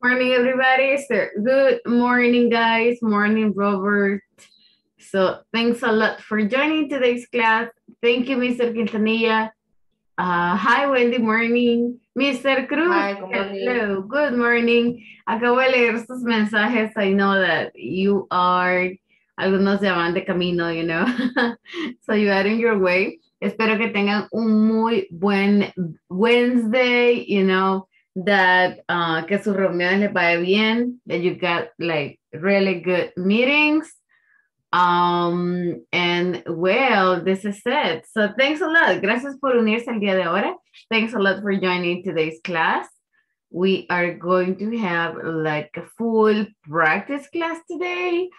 Morning, everybody. Good morning, guys. Morning, Robert. So thanks a lot for joining today's class. Thank you, Mr. Quintanilla. Hi, Wendy. Morning. Mr. Cruz. Hi, good morning. Hello. Good morning. Acabo de leer sus mensajes. I know that you are, algunos se van de camino, you know. So you are on your way. Espero que tengan un muy buen Wednesday, you know, that que sus reuniones les vaya bien, that you got like really good meetings. And well, this is it. So thanks a lot. Gracias por unirse el día de ahora. Thanks a lot for joining today's class. We are going to have like a full practice class today.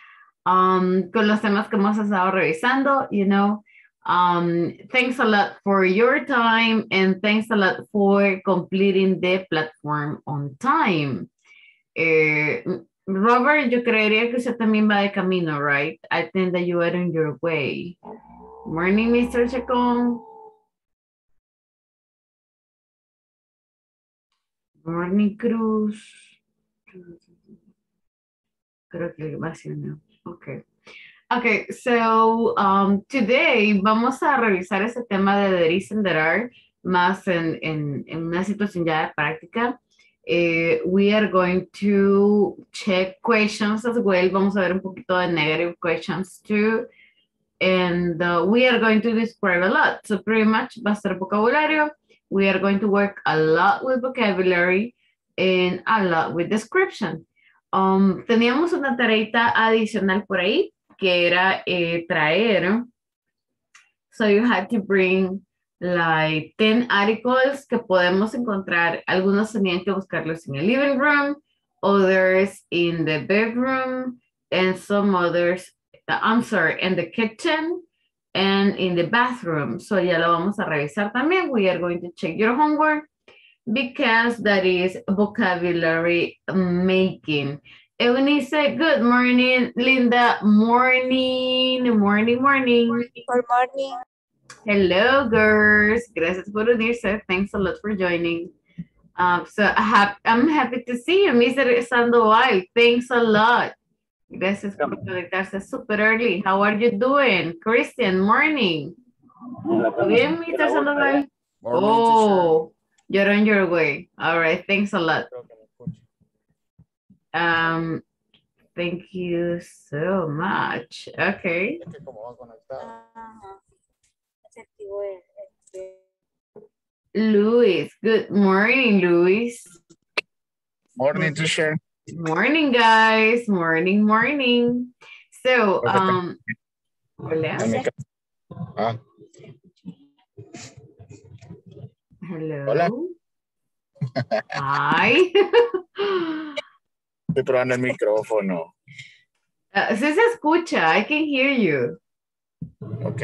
Con los temas que hemos estado revisando, you know. Thanks a lot for your time and thanks a lot for completing the platform on time. Robert, yo creería que usted también va de camino, right? I think that you are on your way. Morning, Mr. Chacon. Morning, Cruz. Creo que va siendo. Okay. Okay, so today vamos a revisar ese tema de the is and there are más en una situación ya de práctica. We are going to check questions as well. Vamos a ver un poquito de negative questions too. And we are going to describe a lot. So pretty much va a ser vocabulario. We are going to work a lot with vocabulary and a lot with description. Teníamos una tareita adicional por ahí que era traer. So you had to bring like 10 articles que podemos encontrar. Algunos tenían que buscarlos en el living room, others in the bedroom, and some others, I'm sorry, in the kitchen and in the bathroom. So ya lo vamos a revisar también. We are going to check your homework because that is vocabulary making. Eunice, good morning. Linda, morning. Good morning. Hello, girls. Gracias por unirse. Thanks a lot for joining. So I'm happy to see you, Mr. Sandoval. Thanks a lot. Gracias por conectarse super early. How are you doing? Christian, morning. Bien, Mr. Sandoval? Oh, you're on your way. All right, thanks a lot. Thank you so much. Okay. Luis, good morning, Luis. Morning, teacher. Morning, guys. Morning. So, hola. Hello. Hola. Hi. Estoy probando el micrófono. Sí se escucha, I can hear you. Ok.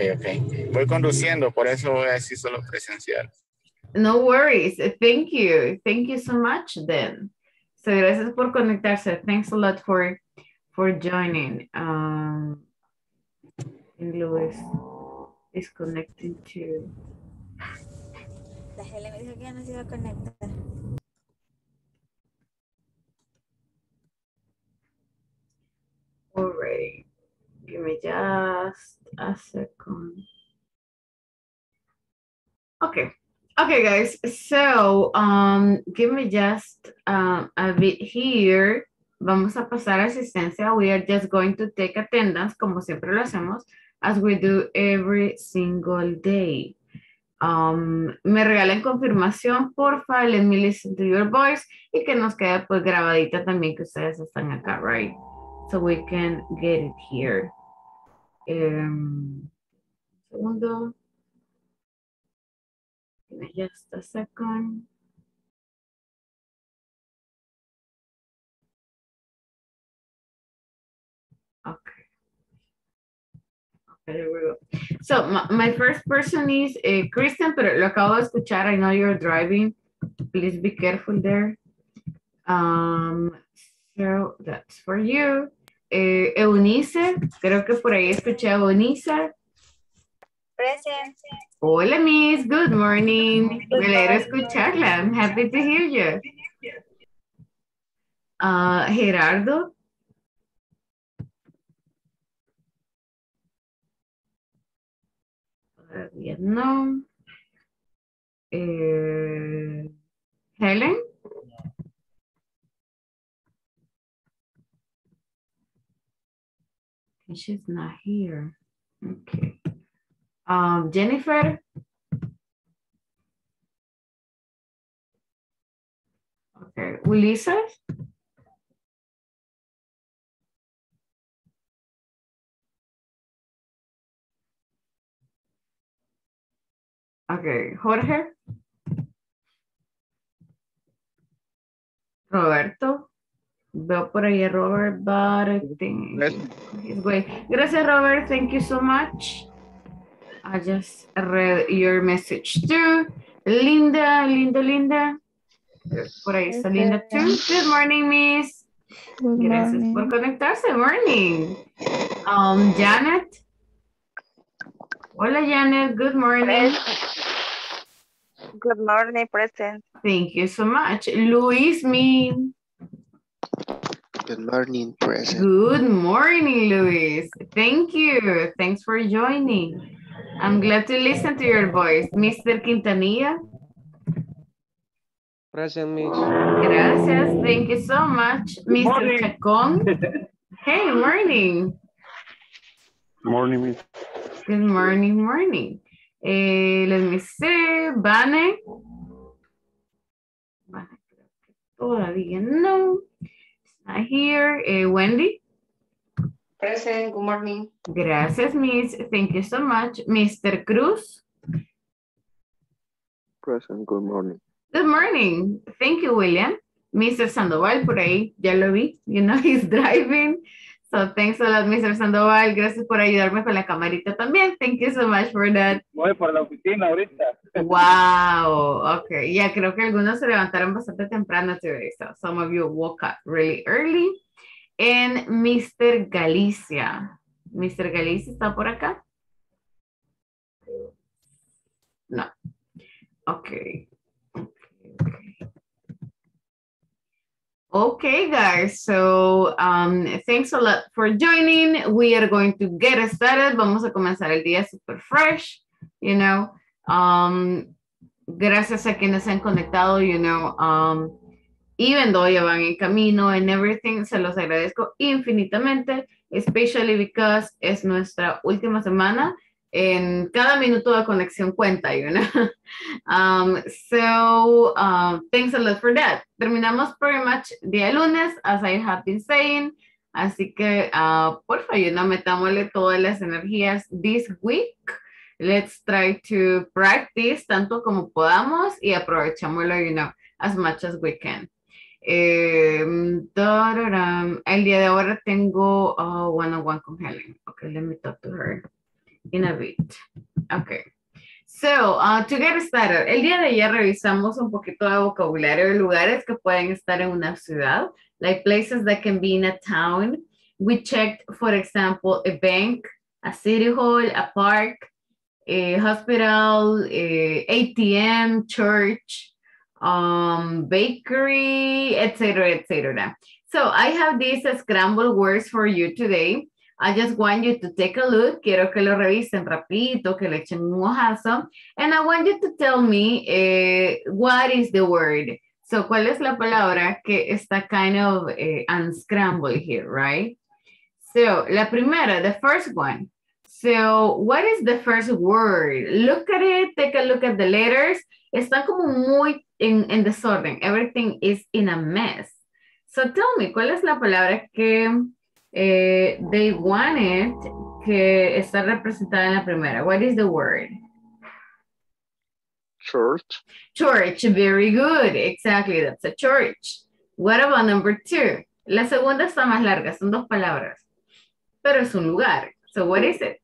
Voy conduciendo, por eso voy a decir solo presencial. No worries, thank you so much then. So gracias por conectarse, thanks a lot for joining. Luis is connected to... La Helen me dijo que ya no se iba a conectar. All right, give me just a second. Okay, guys. So, give me just a bit here. Vamos a pasar a asistencia. We are just going to take attendance, como siempre lo hacemos, as we do every single day. Me regalen confirmación, porfa. Let me listen to your voice y que nos quede pues grabadita también que ustedes están acá, right? So we can get it here. Segundo. Give me just a second. Okay, there we go. So my first person is Kristen, pero lo acabo de escuchar. I know you're driving. Please be careful there. So that's for you. Eunice, creo que por ahí escuché a Eunice. Present. Hola, Miss. Good morning. Me alegro escucharla. I'm happy to hear you. Gerardo. No. Helen. She's not here. Okay. Jennifer. Okay. Ulises. Okay, Jorge, Roberto, veo por ahí a Robert, but I think he's going. Gracias, Robert, thank you so much. I just read your message too. Linda. Yes. Por ahí está Linda too. Good morning, Miss. Good Gracias morning. Por conectarse, morning. Janet. Hola, Janet, good morning. Good morning, present. Thank you so much. Luis, me. Good morning, present. Good morning, Luis. Thank you. Thanks for joining. I'm glad to listen to your voice. Mr. Quintanilla. Present, Miss. Gracias. Thank you so much. Mr. Chacon. Hey, morning. Morning, Miss. Good morning, morning. Let me see, Vane. Todavía no. It's not here. Wendy. Present, good morning. Gracias, Miss. Thank you so much. Mr. Cruz. Present, good morning. Good morning. Thank you, William. Mr. Sandoval, por ahí, ya lo vi. You know, he's driving. So thanks a lot, Mr. Sandoval. Gracias por ayudarme con la camarita también. Thank you so much for that. Voy por la oficina ahorita. Wow. Okay. Ya creo que algunos se levantaron bastante temprano today. So some of you woke up really early. And Mr. Galicia. Mr. Galicia está por acá. No. Okay. Okay, guys, so thanks a lot for joining. We are going to get started. Vamos a comenzar el día super fresh, you know. Gracias a quienes se han conectado, you know. Even though ya van en camino and everything, se los agradezco infinitamente, especially because es nuestra última semana. En cada minuto de conexión cuenta, you know. Thanks a lot for that. Terminamos pretty much día lunes, as I have been saying. Así que, por favor, you know, metámosle todas las energías this week. Let's try to practice tanto como podamos y aprovechámoslo, you know, as much as we can. El día de ahora tengo one-on-one con Helen. Okay, let me talk to her in a bit. Okay. So, to get started, el día de ayer revisamos un poquito de vocabulario de lugares que pueden estar en una ciudad, like places that can be in a town. We checked, for example, a bank, a city hall, a park, a hospital, a ATM, church, bakery, etc., etc. So, I have these scrambled words for you today. I just want you to take a look. Quiero que lo revisen rapidito, que le echen un ojazo. And I want you to tell me what is the word. So, ¿cuál es la palabra que está kind of unscrambled here, right? So, la primera, the first one. So, what is the first word? Look at it, take a look at the letters. Están como muy en desorden. Everything is in a mess. So, tell me, ¿cuál es la palabra que... they wanted que está representada en la primera. What is the word? Church. Church, very good. Exactly, that's a church. What about number two? La segunda está más larga, son dos palabras. Pero es un lugar. So what is it?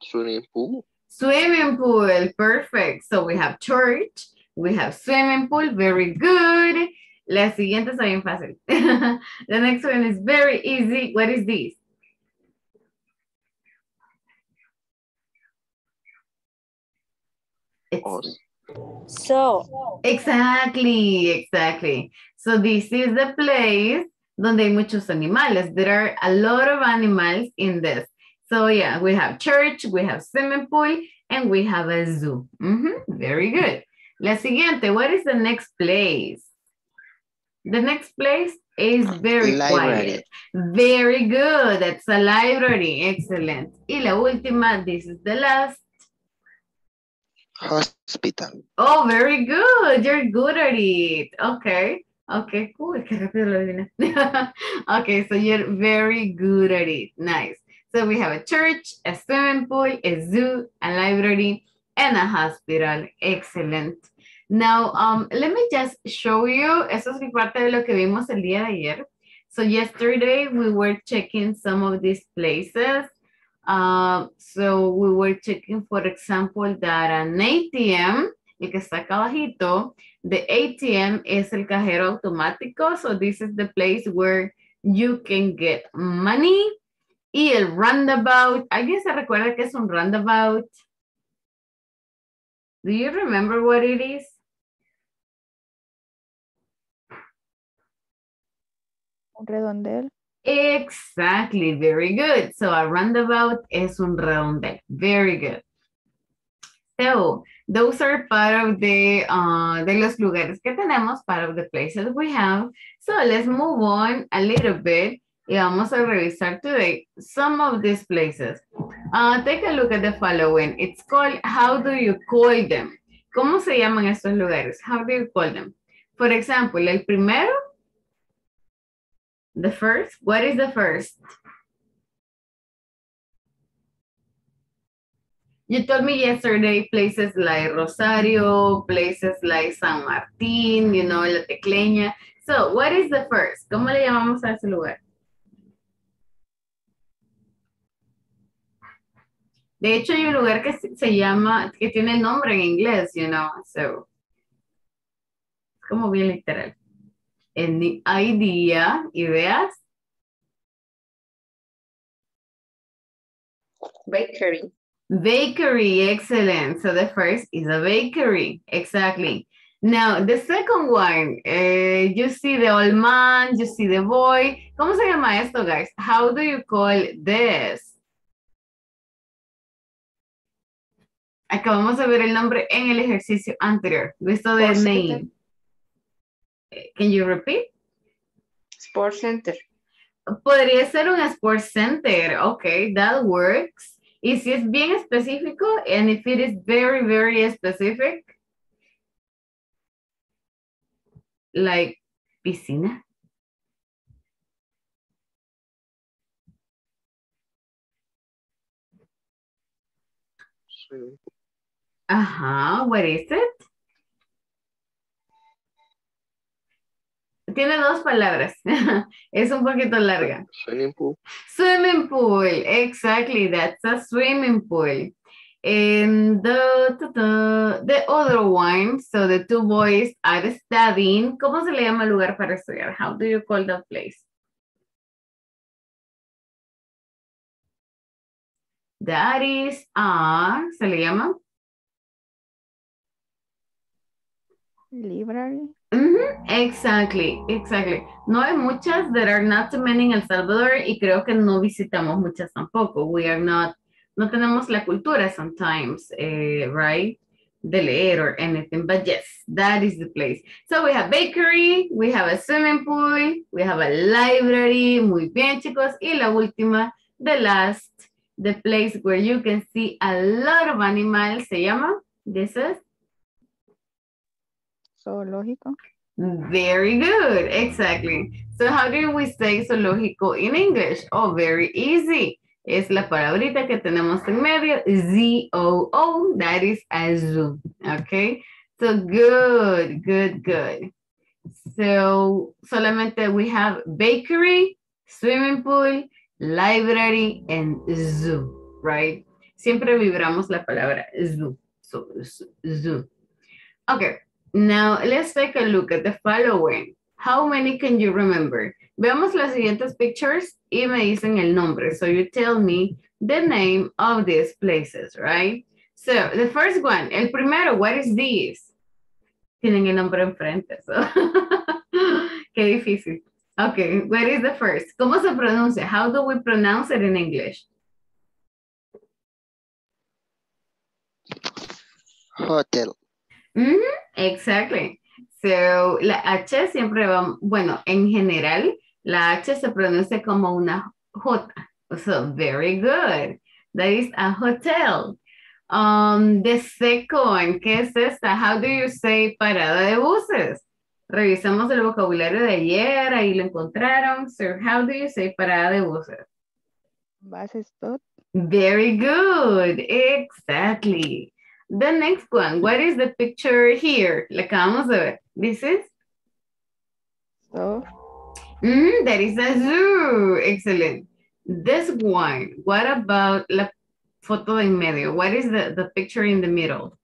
Swimming pool. Swimming pool, perfect. So we have church, we have swimming pool, very good. La siguiente está bien fácil. The next one is very easy. What is this? It's So. Exactly. So this is the place donde hay muchos animales. There are a lot of animals in this. So yeah, we have church, we have swimming pool, and we have a zoo. Mm-hmm. Very good. La siguiente, what is the next place? The next place is very quiet. Very good. That's a library. Excellent. Y la última, this is the last. Hospital. Oh, very good. You're good at it. Okay. Okay, cool. Okay, so you're very good at it. Nice. So we have a church, a swimming pool, a zoo, a library, and a hospital. Excellent. Now, let me just show you. Eso es parte de lo que vimos el día de ayer. So yesterday we were checking some of these places. So we were checking, for example, that an ATM, el que está acá abajito, the ATM is el cajero automático. So this is the place where you can get money. Y el roundabout, ¿alguien se recuerda que es un roundabout? Do you remember what it is? Un redondel. Exactly, very good. So a roundabout es un redondel. Very good. So those are part of the de los lugares que tenemos, part of the places we have. So let's move on a little bit. Y vamos a revisar today some of these places. Take a look at the following. It's called, how do you call them? ¿Cómo se llaman estos lugares? How do you call them? For example, el primero. The first. What is the first? You told me yesterday places like Rosario, places like San Martín, you know, La Tecleña. So, what is the first? ¿Cómo le llamamos a ese lugar? De hecho, hay un lugar que se llama, que tiene el nombre en inglés, you know, so. Como bien literal. Any idea, ideas? Bakery. Bakery, excellent. So the first is a bakery, exactly. Now, the second one, you see the old man, you see the boy. ¿Cómo se llama esto, guys? How do you call this? Acabamos de ver el nombre en el ejercicio anterior. Visto de name. Can you repeat? Sports center. Podría ser un sports center. Okay, that works. Y si es bien específico, and if it is very, very specific. Like piscina. Sí. Ajá, what is it? Tiene dos palabras. Es un poquito larga. Swimming pool. Swimming pool, exactly. That's a swimming pool. And the other one, so the two boys are studying. ¿Cómo se le llama el lugar para estudiar? How do you call that place? That is a, ¿se le llama? Library. Mm-hmm. Exactly. No hay muchas. There are not too many in El Salvador y creo que no visitamos muchas tampoco. We are not, no tenemos la cultura sometimes, right? De leer or anything. But yes, that is the place. So we have bakery, we have a swimming pool, we have a library. Muy bien, chicos. Y la última, the last, the place where you can see a lot of animals. Se llama, this is. Zoológico. Very good, exactly. So how do we say zoológico in English? Oh, very easy. Es la palabrita que tenemos en medio, Z-O-O, that is a zoo, okay? So good. So solamente we have bakery, swimming pool, library, and zoo, right? Siempre vibramos la palabra zoo, so zoo. Okay. Now, let's take a look at the following. How many can you remember? Veamos las siguientes pictures y me dicen el nombre. So you tell me the name of these places, right? So the first one, el primero, what is this? tienen el nombre enfrente. So. Qué difícil. Okay, where is the first? ¿Cómo se pronuncia? How do we pronounce it in English? Hotel. Mm-hmm, exactly. So, la H siempre va, bueno, en general, la H se pronuncia como una J. So, very good. That is a hotel. The second, ¿qué es esta? How do you say parada de buses? Revisamos el vocabulario de ayer, ahí lo encontraron. So, how do you say parada de buses? Bus stop. Very good. Exactly. The next one, what is the picture here? La acabamos de ver. This is? So. That is a zoo. Excellent. This one, what about la foto de en medio? What is the picture in the middle?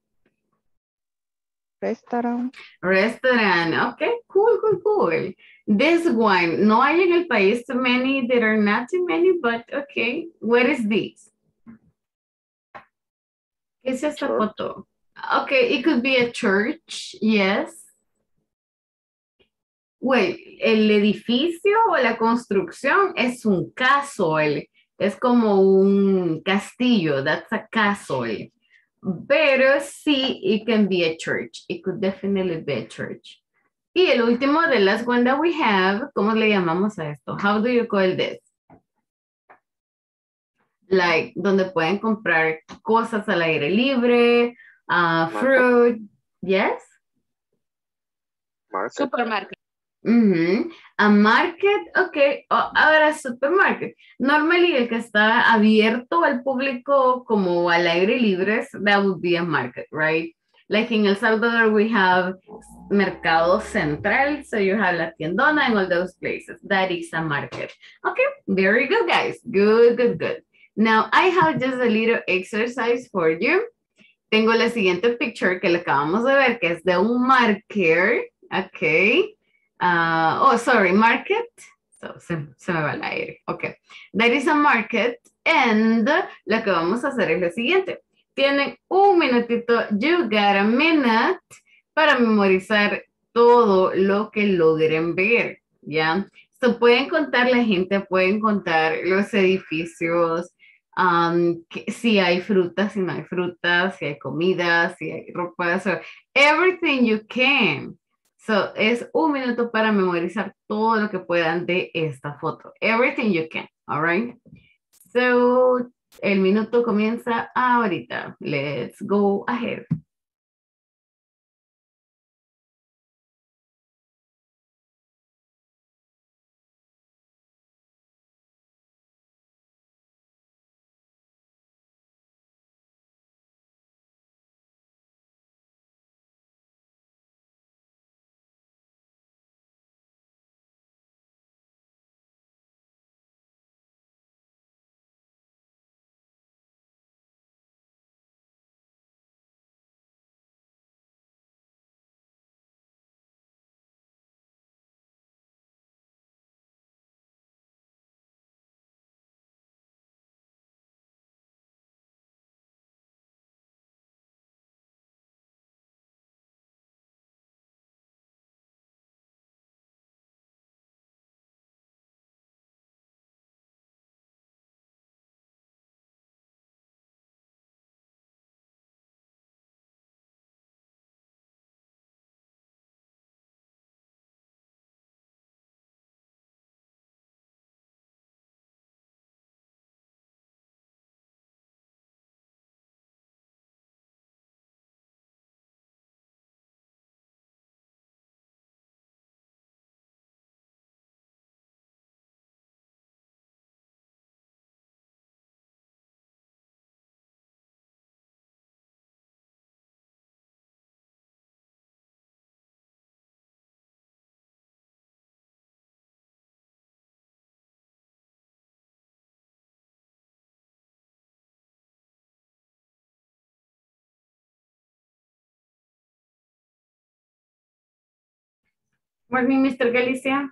Restaurant. Restaurant. Okay, cool, cool, cool. This one, no hay en el país too many. There are not too many, but okay. What is this? It's just a photo. Okay, it could be a church, yes. Well, el edificio o la construcción es un castle. Es como un castillo. That's a castle. Pero sí, it can be a church. It could definitely be a church. Y el último, the last one that we have, ¿cómo le llamamos a esto? How do you call this? Like, donde pueden comprar cosas al aire libre, fruit, yes? Market. Supermarket. Mm-hmm. A market, okay. Oh, ahora supermarket. Normally, el que está abierto al público como al aire libre, that would be a market, right? Like in El Salvador, we have Mercado Central, so you have La Tiendona and all those places. That is a market. Okay, very good, guys. Good, good, good. Now, I have just a little exercise for you. Tengo la siguiente picture que le acabamos de ver, que es de un marker. Okay. Oh, sorry, market. So, se me va al aire. Okay. That is a market. And lo que vamos a hacer es lo siguiente. Tienen un minutito. You got a minute para memorizar todo lo que logren ver. ¿Ya? So, pueden contar la gente, pueden contar los edificios. Si hay frutas, si no hay frutas, si hay comida, si hay ropa, so everything you can. So, es un minuto para memorizar todo lo que puedan de esta foto. Everything you can, all right? So, el minuto comienza ahorita. Let's go ahead. Morning, Mr. Galicia.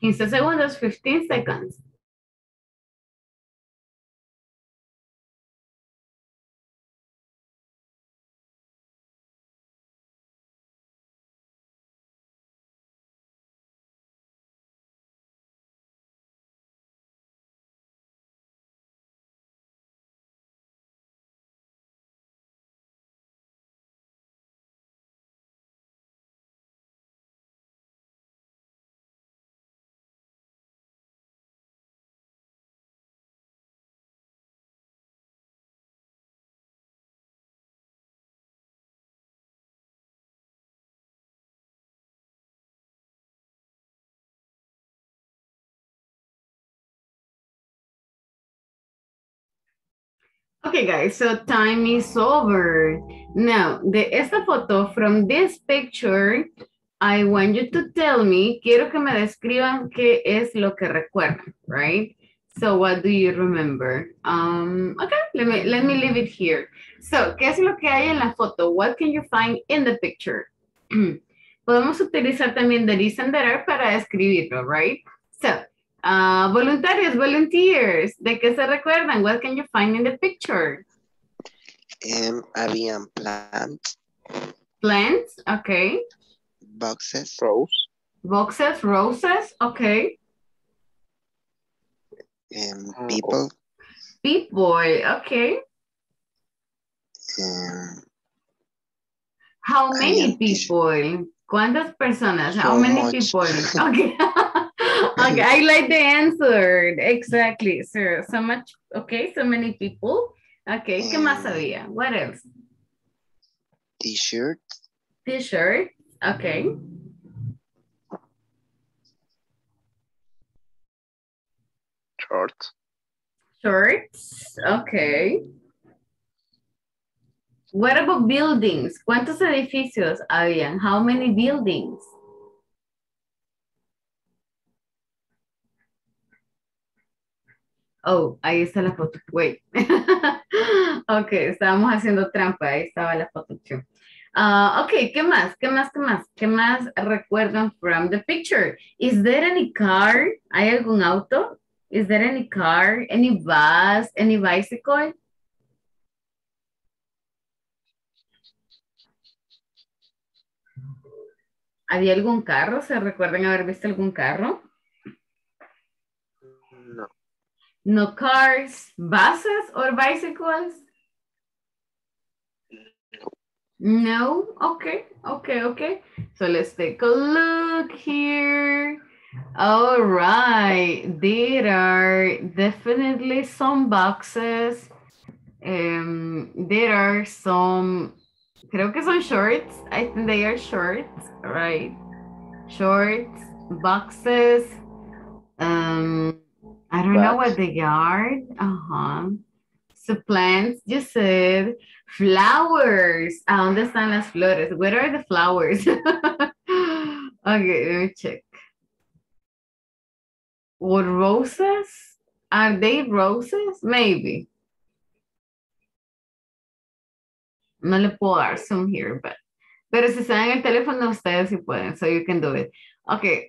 15 segundos, 15 seconds. Okay, guys, so time is over. Now, esta photo, from this picture, I want you to tell me, quiero que me describan qué es lo que recuerdan, right? So, what do you remember? Okay, let me leave it here. So, ¿qué es lo que hay en la foto? What can you find in the picture? Podemos utilizar también the is and the are para escribirlo, right? So, voluntarios, volunteers, ¿de qué se recuerdan? What can you find in the picture? Habían plants. Plants, okay. Boxes, roses. Boxes, roses, okay. People. People, okay. How many people? ¿Cuántas personas? So how many people? Okay. Okay, I like the answer. Exactly, sir. So much, okay, so many people. Okay, ¿qué más había? What else? T-shirt. T-shirt, okay. Shorts. Shorts, okay. What about buildings? ¿Cuántos edificios habían? How many buildings? Oh, ahí está la foto. Wait. Ok, estábamos haciendo trampa. Ahí estaba la foto. Ok, ¿qué más? ¿Qué más? ¿Qué más? ¿Qué más recuerdan from the picture? Is there any car? ¿Hay algún auto? Is there any car? Any bus? Any bicycle? ¿Había algún carro? ¿Se recuerdan haber visto algún carro? No cars, buses, or bicycles? No? Okay, okay, okay. So let's take a look here. All right, there are definitely some boxes. There are some, creo que son shorts. I think they are shorts, right? Shorts, boxes, I don't know what they are. So plants, you said. Flowers. ¿Dónde están las flores? Where are the flowers? Okay, let me check. Or roses? Are they roses? Maybe. No le puedo dar some here, but. Pero si están en el teléfono, ustedes sí pueden, so you can do it. Okay,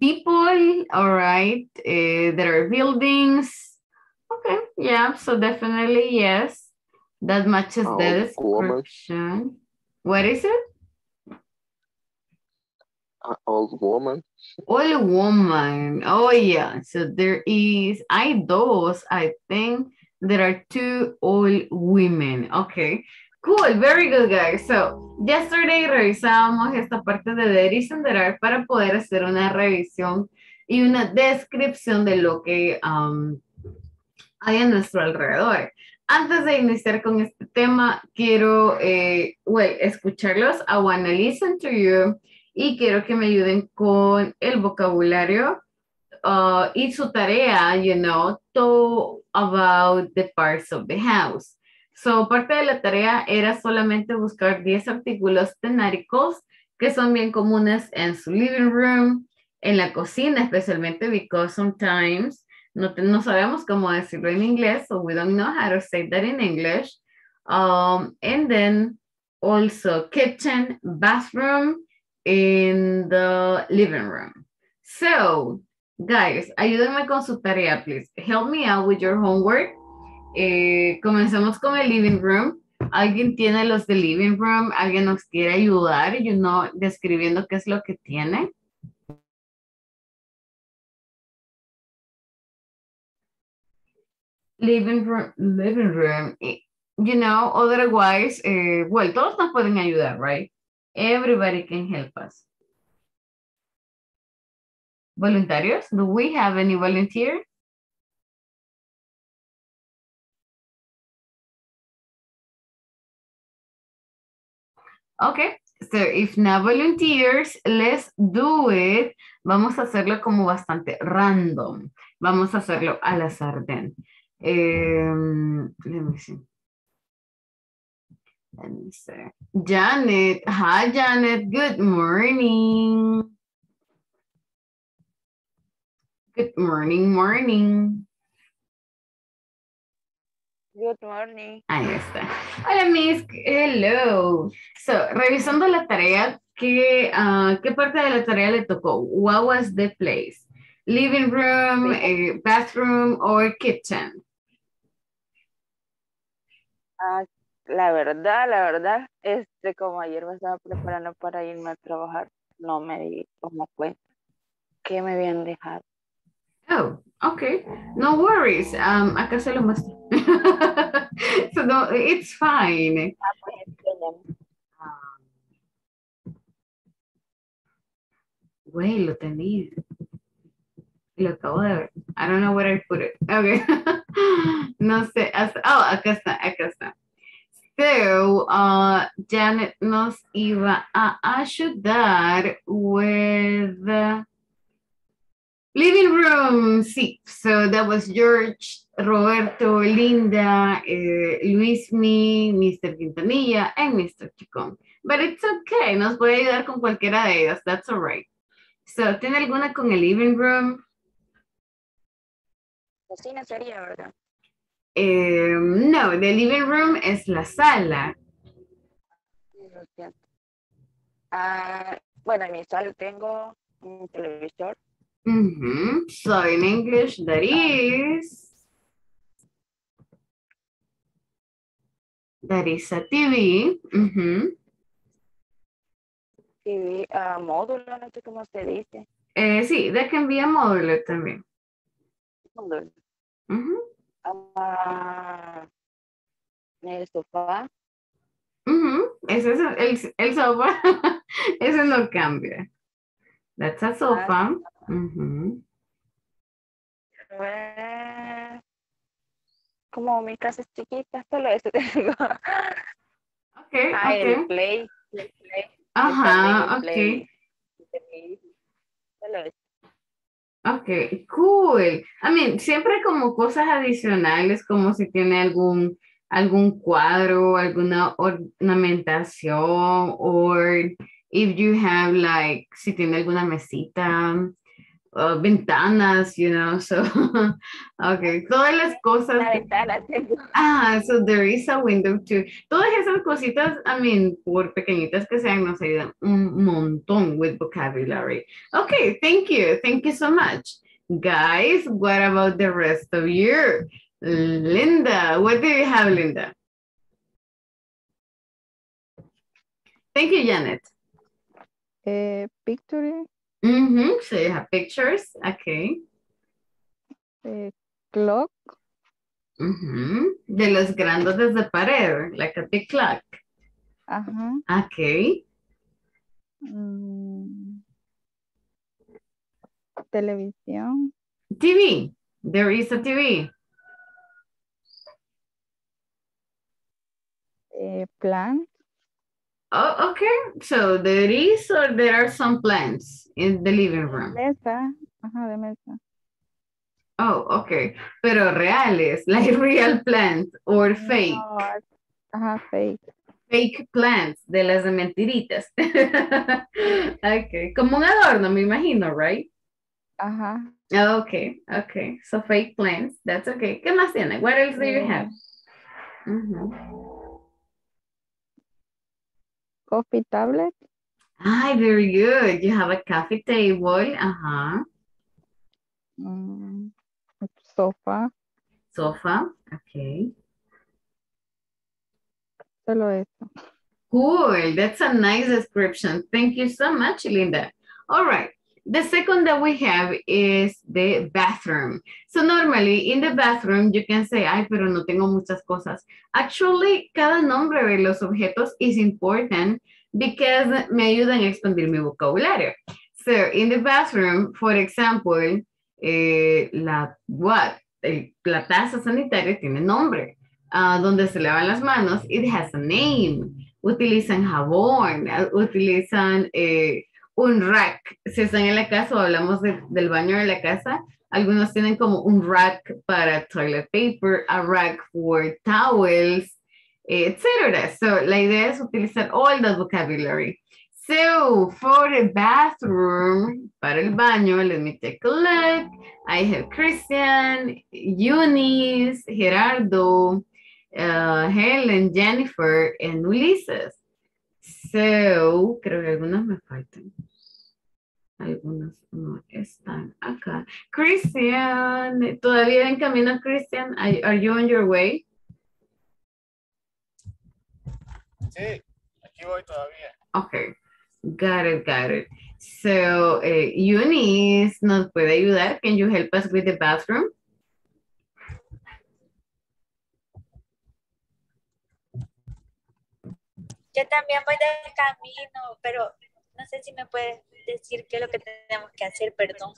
people, all right, there are buildings. Okay, yeah, so definitely, yes. That matches the description. What is it? Old woman. Old woman, oh yeah. So there is, I think there are two old women, okay. Cool, very good, guys. So, yesterday revisábamos esta parte de there is and there are para poder hacer una revisión y una descripción de lo que hay a nuestro alrededor. Antes de iniciar con este tema, quiero escucharlos. I want to listen to you y quiero que me ayuden con el vocabulario y su tarea, you know, to about the parts of the house. So, parte de la tarea era solamente buscar 10 artículos teóricos que son bien comunes en su living room, en la cocina especialmente, because sometimes no sabemos cómo decirlo en inglés, so we don't know how to say that in English. And then also kitchen, bathroom, in the living room. So, guys, ayúdenme con su tarea, please. Help me out with your homework. Comenzamos con el living room. ¿Alguien tiene los de living room? ¿Alguien nos quiere ayudar? You know, describiendo qué es lo que tiene. Living room. You know, otherwise, well, todos nos pueden ayudar, right? Everybody can help us. Voluntarios? Do we have any volunteer? Okay, so if no volunteers, let's do it. Vamos a hacerlo como bastante random. Vamos a hacerlo al azar then. Let me see. Janet. Hi, Janet. Good morning. Good morning, morning. Good morning. Ahí está. Hola, Miss. Hello. So, revisando la tarea, ¿qué parte de la tarea le tocó? What was the place? Living room, bathroom, or kitchen? La verdad, como ayer me estaba preparando para irme a trabajar, no me di como cuenta que me habían dejado. Oh, okay. No worries. Acá se lo muestro. So, no, it's fine. Güey, lo tenía. Lo acabo de ver. I don't know where I put it. Okay. No sé. Acá está. So, Janet nos iba a ayudar with living room. Sí. So that was George, Roberto, Linda, Luismi, Mr. Quintanilla, and Mr. Chicón. But it's okay. Nos puede ayudar con cualquiera de ellas. That's all right. So, ¿tiene alguna con el living room? Cocina sería, ¿verdad? No, the living room es la sala. Bueno, en mi sala tengo un televisor. Mm-hmm. So in English, that is... That is a TV. Mm-hmm. TV, módulo, no sé cómo se dice. Sí, that can be a módulo también. Módulo. Mm-hmm. El sofá. Mm-hmm. Ese es el sofá. Ese no cambia. That's a sofa. Mm-hmm. Como mi casa es chiquita, solo eso tengo. Okay, okay. El play. Ajá, okay. Solo eso. Okay, cool. I mean, siempre como cosas adicionales, como si tiene algún cuadro, alguna ornamentación, or if you have like, si tiene alguna mesita, ventanas, you know, so, okay, todas las cosas. La ventana. So there is a window too. Todas esas cositas, I mean, por pequeñitas que sean, nos ayudan un montón with vocabulary. Okay, thank you so much. Guys, what about the rest of you? Linda, what do you have, Linda? Thank you, Janet. Picture. Mm-hmm. So you have pictures. Okay. Clock. Mm-hmm. De los grandotes de pared, like a big clock. Uh-huh. Okay. Televisión. TV. There is a TV. Plant. Oh, okay. So there is or there are some plants in the living room? Mesa. Ajá, de mesa. Oh, okay. Pero reales, like real plants or fake? No, ajá, fake. Fake plants, de las de mentiritas. Okay. Como un adorno, me imagino, right? Ajá. Okay. So fake plants, that's okay. ¿Qué más tiene? What else do you have? Coffee tablet. Hi, very good. You have a coffee table. Sofa. Sofa, okay. Solo eso. Cool, that's a nice description. Thank you so much, Linda. All right, the second that we have is the bathroom. So normally in the bathroom you can say, ay, pero no tengo muchas cosas. Actually, cada nombre de los objetos is important because me ayudan a expandir mi vocabulario. So in the bathroom, for example, la taza sanitaria tiene nombre. Donde se lavan las manos, it has a name. Utilizan jabón, utilizan un rack. Si están en la casa o hablamos del baño de la casa, algunos tienen como un rack para toilet paper, a rack for towels, etc. So la idea es utilizar all that vocabulary. So for the bathroom, para el baño, let me take a look. I have Christian, Eunice, Gerardo, Helen, Jennifer, and Ulises. So, creo que algunos me faltan. Algunos no están acá. Christian, ¿todavía en camino, Christian? Are you on your way? Sí, aquí voy todavía. Okay, got it, got it. So, Eunice, ¿nos puede ayudar? Can you help us with the bathroom? Yo también voy de camino, pero no sé si me puedes decir qué es lo que tenemos que hacer, perdón.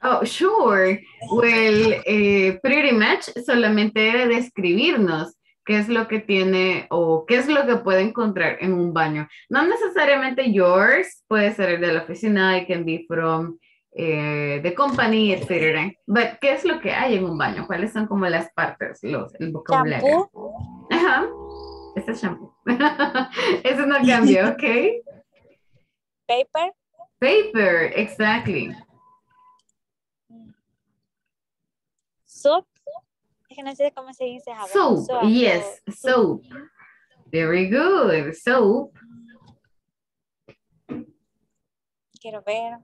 Oh, sure. Well, pretty much solamente era describirnos qué es lo que tiene o qué es lo que puede encontrar en un baño. No necesariamente yours, puede ser el de la oficina, it can be from the company, etc. But, ¿qué es lo que hay en un baño? ¿Cuáles son como las partes, el vocabulario? ¿Shampoo? Ajá. Ese es shampoo. Eso no cambia, ¿ok? Paper. Paper, exactly. Soap. Es que no sé cómo se dice. Soap, soap. Yes, soap. Very good, soap. Quiero ver.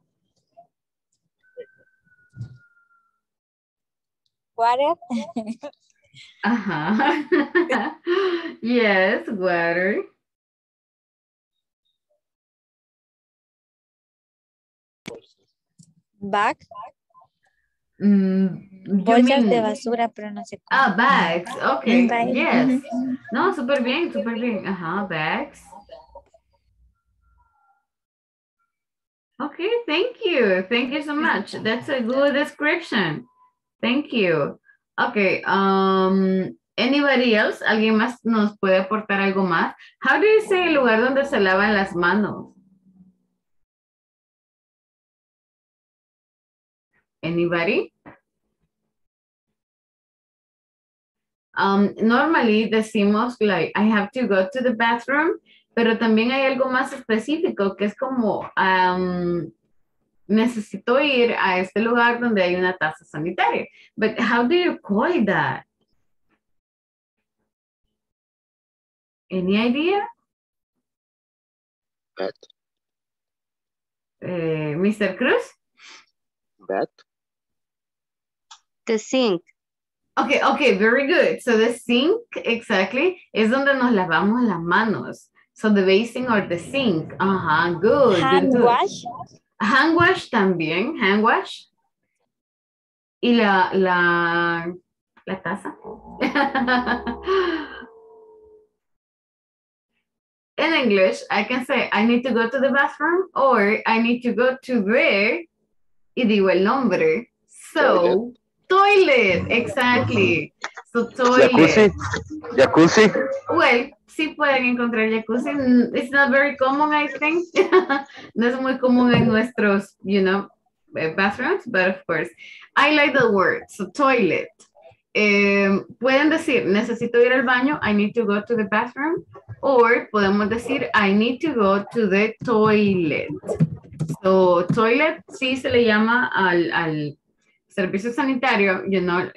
Water. Uh-huh. Yes, water. Bag. Bolsas de basura, pero no sé. Ah, bags. Okay. Bags. Yes. No, súper bien, súper bien. Ajá, bags. Okay, thank you. Thank you so much. That's a good description. Thank you. Okay, anybody else? ¿Alguien más nos puede aportar algo más? How do you say el lugar donde se lavan las manos? Anybody? Normally decimos like, I have to go to the bathroom, pero también hay algo más específico que es como, necesito ir a este lugar donde hay una taza sanitaria. But how do you call that? Any idea? Bat. Mr. Cruz? Bat. The sink. Okay, okay, very good. So the sink, exactly, es donde nos lavamos las manos. So the basin or the sink. Uh-huh, good. Hand wash. Hand wash también, hand wash. Y la taza. In English, I can say, I need to go to the bathroom or I need to go to the, y digo el nombre. So, toilet, exactly. So, toilet. Jacuzzi. Jacuzzi. Well, sí pueden encontrar jacuzzi. It's not very common, I think. No es muy común en nuestros, you know, bathrooms, but of course. I like the word, so toilet. Pueden decir, necesito ir al baño, I need to go to the bathroom. Or podemos decir, I need to go to the toilet. So, toilet sí se le llama al servicio sanitario, you know,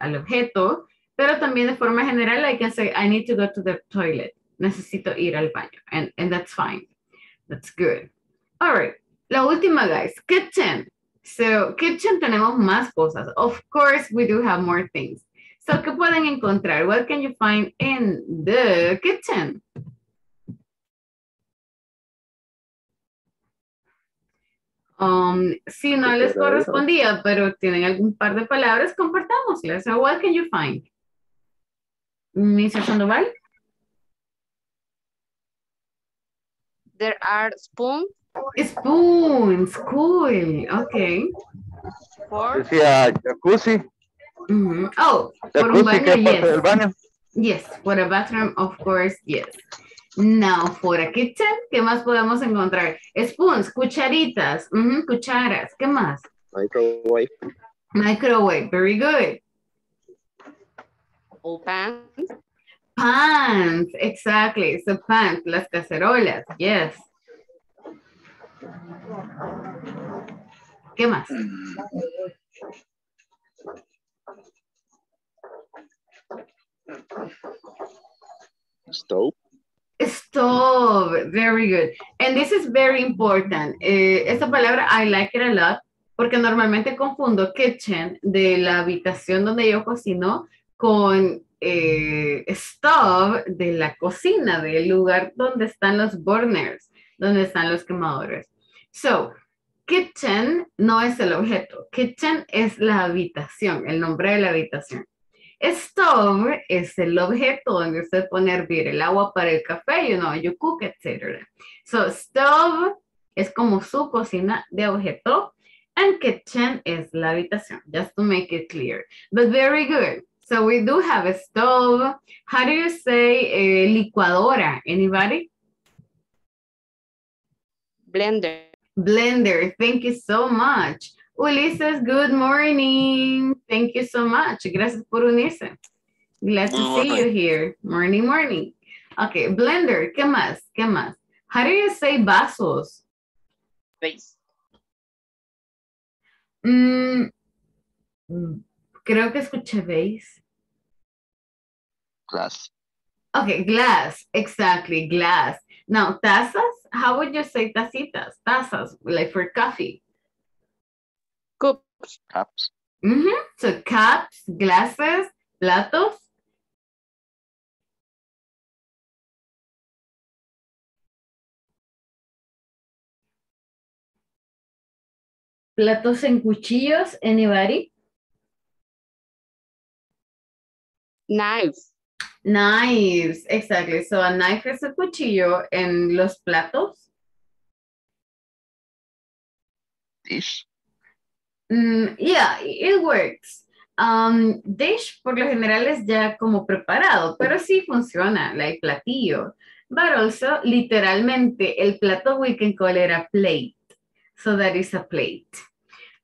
al objeto. Pero también de forma general, I can say, I need to go to the toilet. Necesito ir al baño. And that's fine. That's good. All right. La última, guys. Kitchen. So, kitchen tenemos más cosas. Of course, we do have more things. So, ¿qué pueden encontrar? What can you find in the kitchen? Si no les correspondía, pero tienen algún par de palabras, compartámoslas. So, what can you find? Mr. Sandoval? There are spoons. Spoons, cool. Okay. Forks. Yeah, jacuzzi. Mm-hmm. Oh, for a bathroom, yes. Baño. Yes, for a bathroom, of course, yes. Now, for a kitchen, ¿qué más podemos encontrar? Spoons, cucharitas, mm-hmm, cucharas, ¿qué más? Microwave. Microwave, very good. Oh, pans. Pans, exactly. So pans, las cacerolas, yes. ¿Qué más? Stove. Stove, very good. And this is very important. Esta palabra, I like it a lot, porque normalmente confundo kitchen de la habitación donde yo cocino con stove de la cocina, del lugar donde están los burners, donde están los quemadores. So, kitchen no es el objeto. Kitchen es la habitación, el nombre de la habitación. Stove es el objeto donde usted pone a hervir el agua para el café, you know, you cook, etc. So, stove es como su cocina de objeto, and kitchen es la habitación, just to make it clear. But very good. So, we do have a stove. How do you say licuadora? Anybody? Blender. Blender. Thank you so much. Ulises, good morning. Thank you so much. Gracias por unirse. Glad to see you here. Morning, morning. Okay, blender. ¿Qué más? ¿Qué más? How do you say vasos? Vase. Creo que escuché vase. Glass. Okay, glass. Exactly, glass. Now, tazas. How would you say tacitas? Tazas, like for coffee. Cups. Cups. Mm-hmm. So cups, glasses, platos. Platos en cuchillos, anybody? Knives. Knives, exactly. So a knife es el cuchillo en los platos. Dish. Yeah, it works. Dish por lo general es ya como preparado, pero sí funciona, like platillo. But also, literalmente, el plato we can call it a plate. So that is a plate.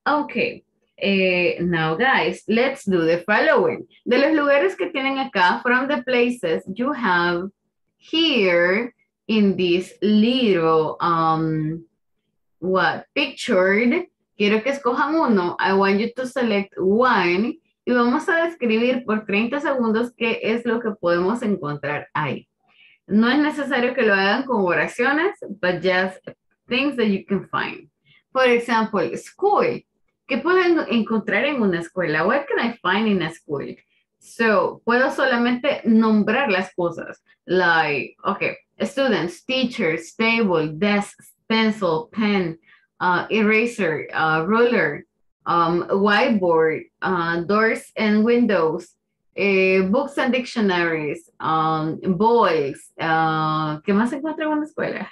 Okay. Now, guys, let's do the following. De los lugares que tienen acá, from the places you have here in this little, pictured, quiero que escojan uno. I want you to select one. Y vamos a describir por 30 segundos qué es lo que podemos encontrar ahí. No es necesario que lo hagan con oraciones, but just things that you can find. For example, school. ¿Qué puedo encontrar en una escuela? What can I find in a school? So, puedo solamente nombrar las cosas. Like, okay, students, teachers, table, desk, pencil, pen, eraser, ruler, whiteboard, doors and windows, books and dictionaries, balls. ¿Qué más encuentro en una escuela?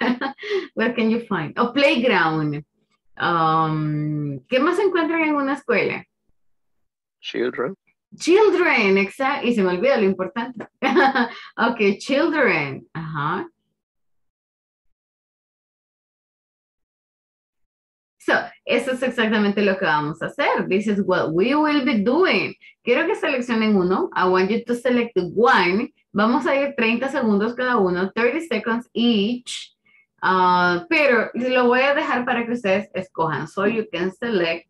Where can you find? A playground. ¿Qué más encuentran en una escuela? Children. Children, exacto. Y se me olvida lo importante. Ok, children. Ajá. Uh-huh. So, eso es exactamente lo que vamos a hacer. This is what we will be doing. Quiero que seleccionen uno. I want you to select one. Vamos a ir 30 segundos cada uno. 30 seconds each. Pero lo voy a dejar para que ustedes escojan. So you can select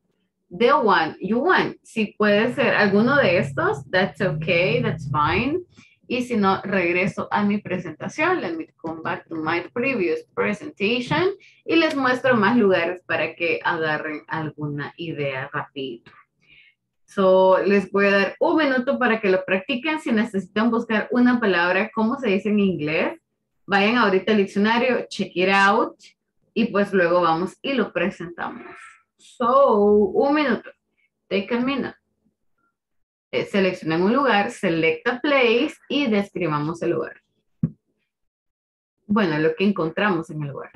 the one you want. Si puede ser alguno de estos, that's okay, that's fine. Y si no, regreso a mi presentación. Let me come back to my previous presentation. Y les muestro más lugares para que agarren alguna idea rapidito. So, les voy a dar un minuto para que lo practiquen. Si necesitan buscar una palabra, ¿cómo se dice en inglés? Vayan ahorita al diccionario, check it out. Y pues luego vamos y lo presentamos. So, un minuto. Take a minute. Seleccionen un lugar, select a place y describamos el lugar. Bueno, lo que encontramos en el lugar.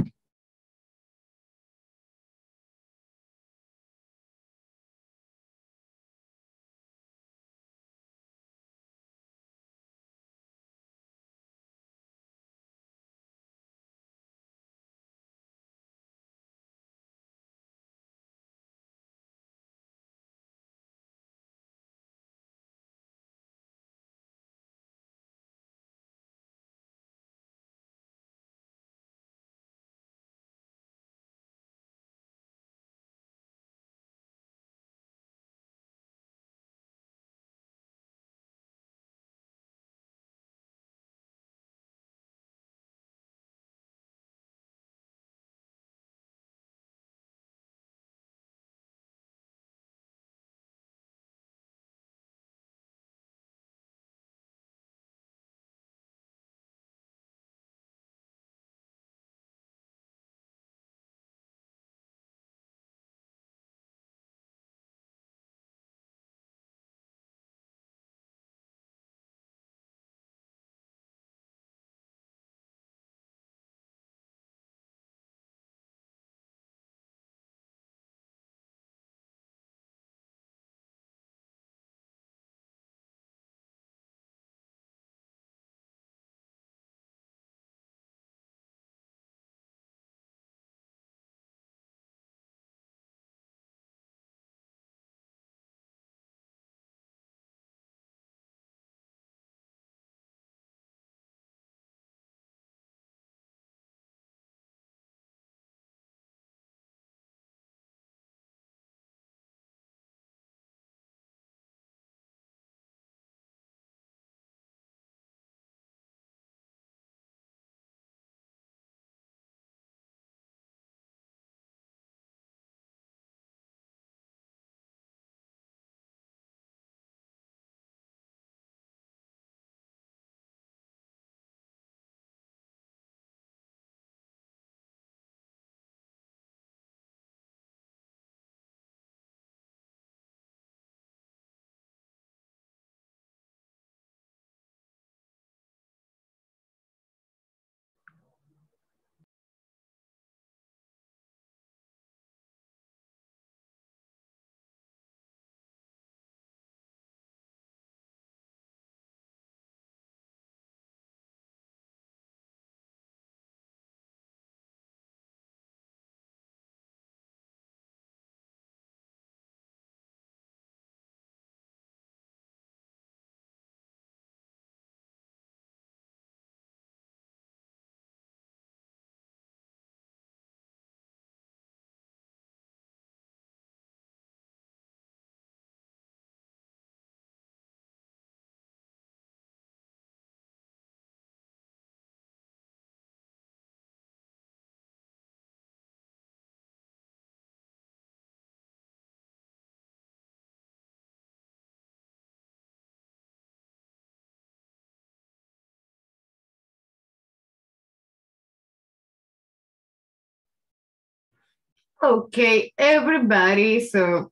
Okay, everybody, so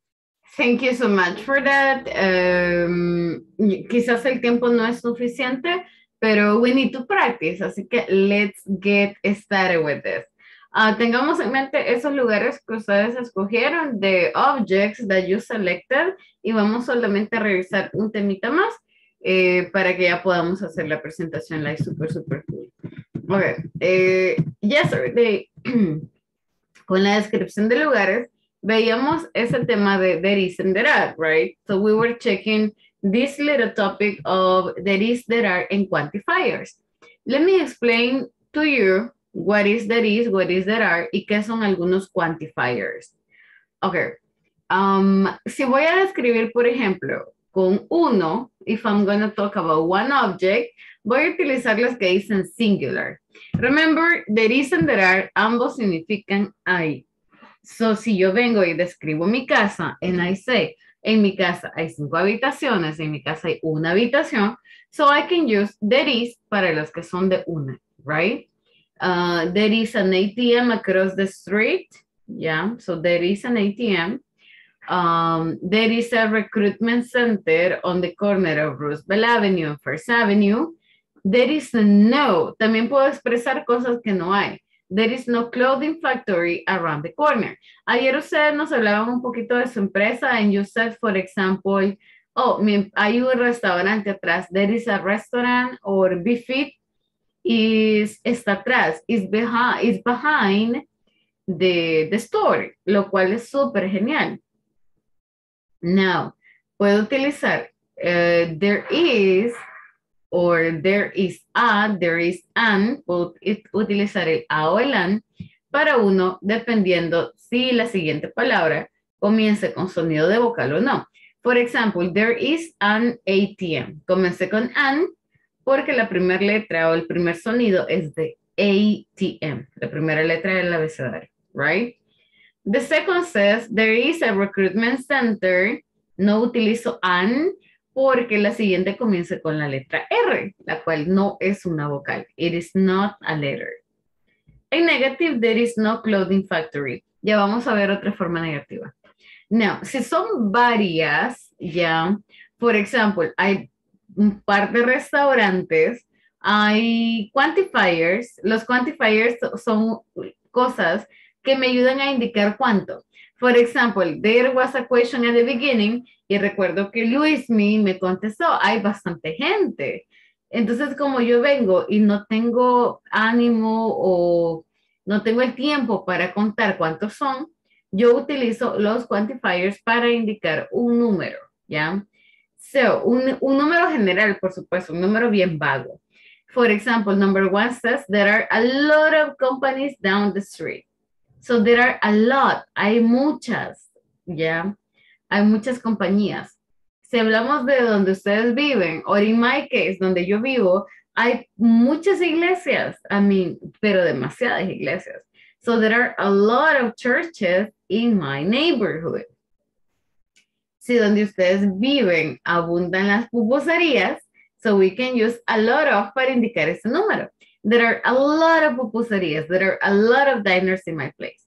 thank you so much for that. Quizás el tiempo no es suficiente, pero we need to practice, así que let's get started with this. Tengamos en mente esos lugares que ustedes escogieron, the objects that you selected, y vamos solamente a revisar un temita más para que ya podamos hacer la presentación live super, super cool. Okay, yesterday, con la descripción de lugares, veíamos ese tema de there is and there are, right? So we were checking this little topic of there is, there are, and quantifiers. Let me explain to you what is there is, what is there are, y qué son algunos quantifiers. Okay. Si voy a describir, por ejemplo, con uno, if I'm going to talk about one object, voy a utilizar las que dicen singular. Remember, there is and there are, ambos significan hay. So, si yo vengo y describo mi casa, and I say, en mi casa hay 5 habitaciones, en mi casa hay 1 habitación, so I can use there is para los que son de una, right? There is an ATM across the street, yeah, so there is an ATM. There is a recruitment center on the corner of Roosevelt Avenue and First Avenue. There is no, también puedo expresar cosas que no hay. There is no clothing factory around the corner. Ayer ustedes nos hablaban un poquito de su empresa and you said, for example, oh, hay un restaurante atrás. There is a restaurant or BFIT is, está atrás, is behind the store, lo cual es súper genial. Now, puedo utilizar there is or there is a, there is an, puedo utilizar el a o el an para uno dependiendo si la siguiente palabra comience con sonido de vocal o no. Por ejemplo, there is an ATM. Comencé con an porque la primera letra o el primer sonido es de ATM, la primera letra del abecedario, right? The second says, there is a recruitment center. No utilizo an porque la siguiente comienza con la letra R, la cual no es una vocal. It is not a letter. En negative, there is no clothing factory. Ya vamos a ver otra forma negativa. Now, si son varias, ya, por ejemplo, hay un par de restaurantes, hay quantifiers. Los quantifiers son cosas que me ayudan a indicar cuánto. For example, there was a question at the beginning, y recuerdo que Luis me contestó, hay bastante gente. Entonces, como yo vengo y no tengo ánimo o no tengo el tiempo para contar cuántos son, yo utilizo los quantifiers para indicar un número, ¿ya? So, un número general, por supuesto, un número bien vago. For example, number one says, there are a lot of companies down the street. So there are a lot, hay muchas, ya, yeah. Hay muchas compañías. Si hablamos de donde ustedes viven, or in my case, donde yo vivo, hay muchas iglesias, I mean, pero demasiadas iglesias. So there are a lot of churches in my neighborhood. Si donde ustedes viven abundan las pupuserías, so we can use a lot of para indicar ese número. There are a lot of pupuserias. There are a lot of diners in my place.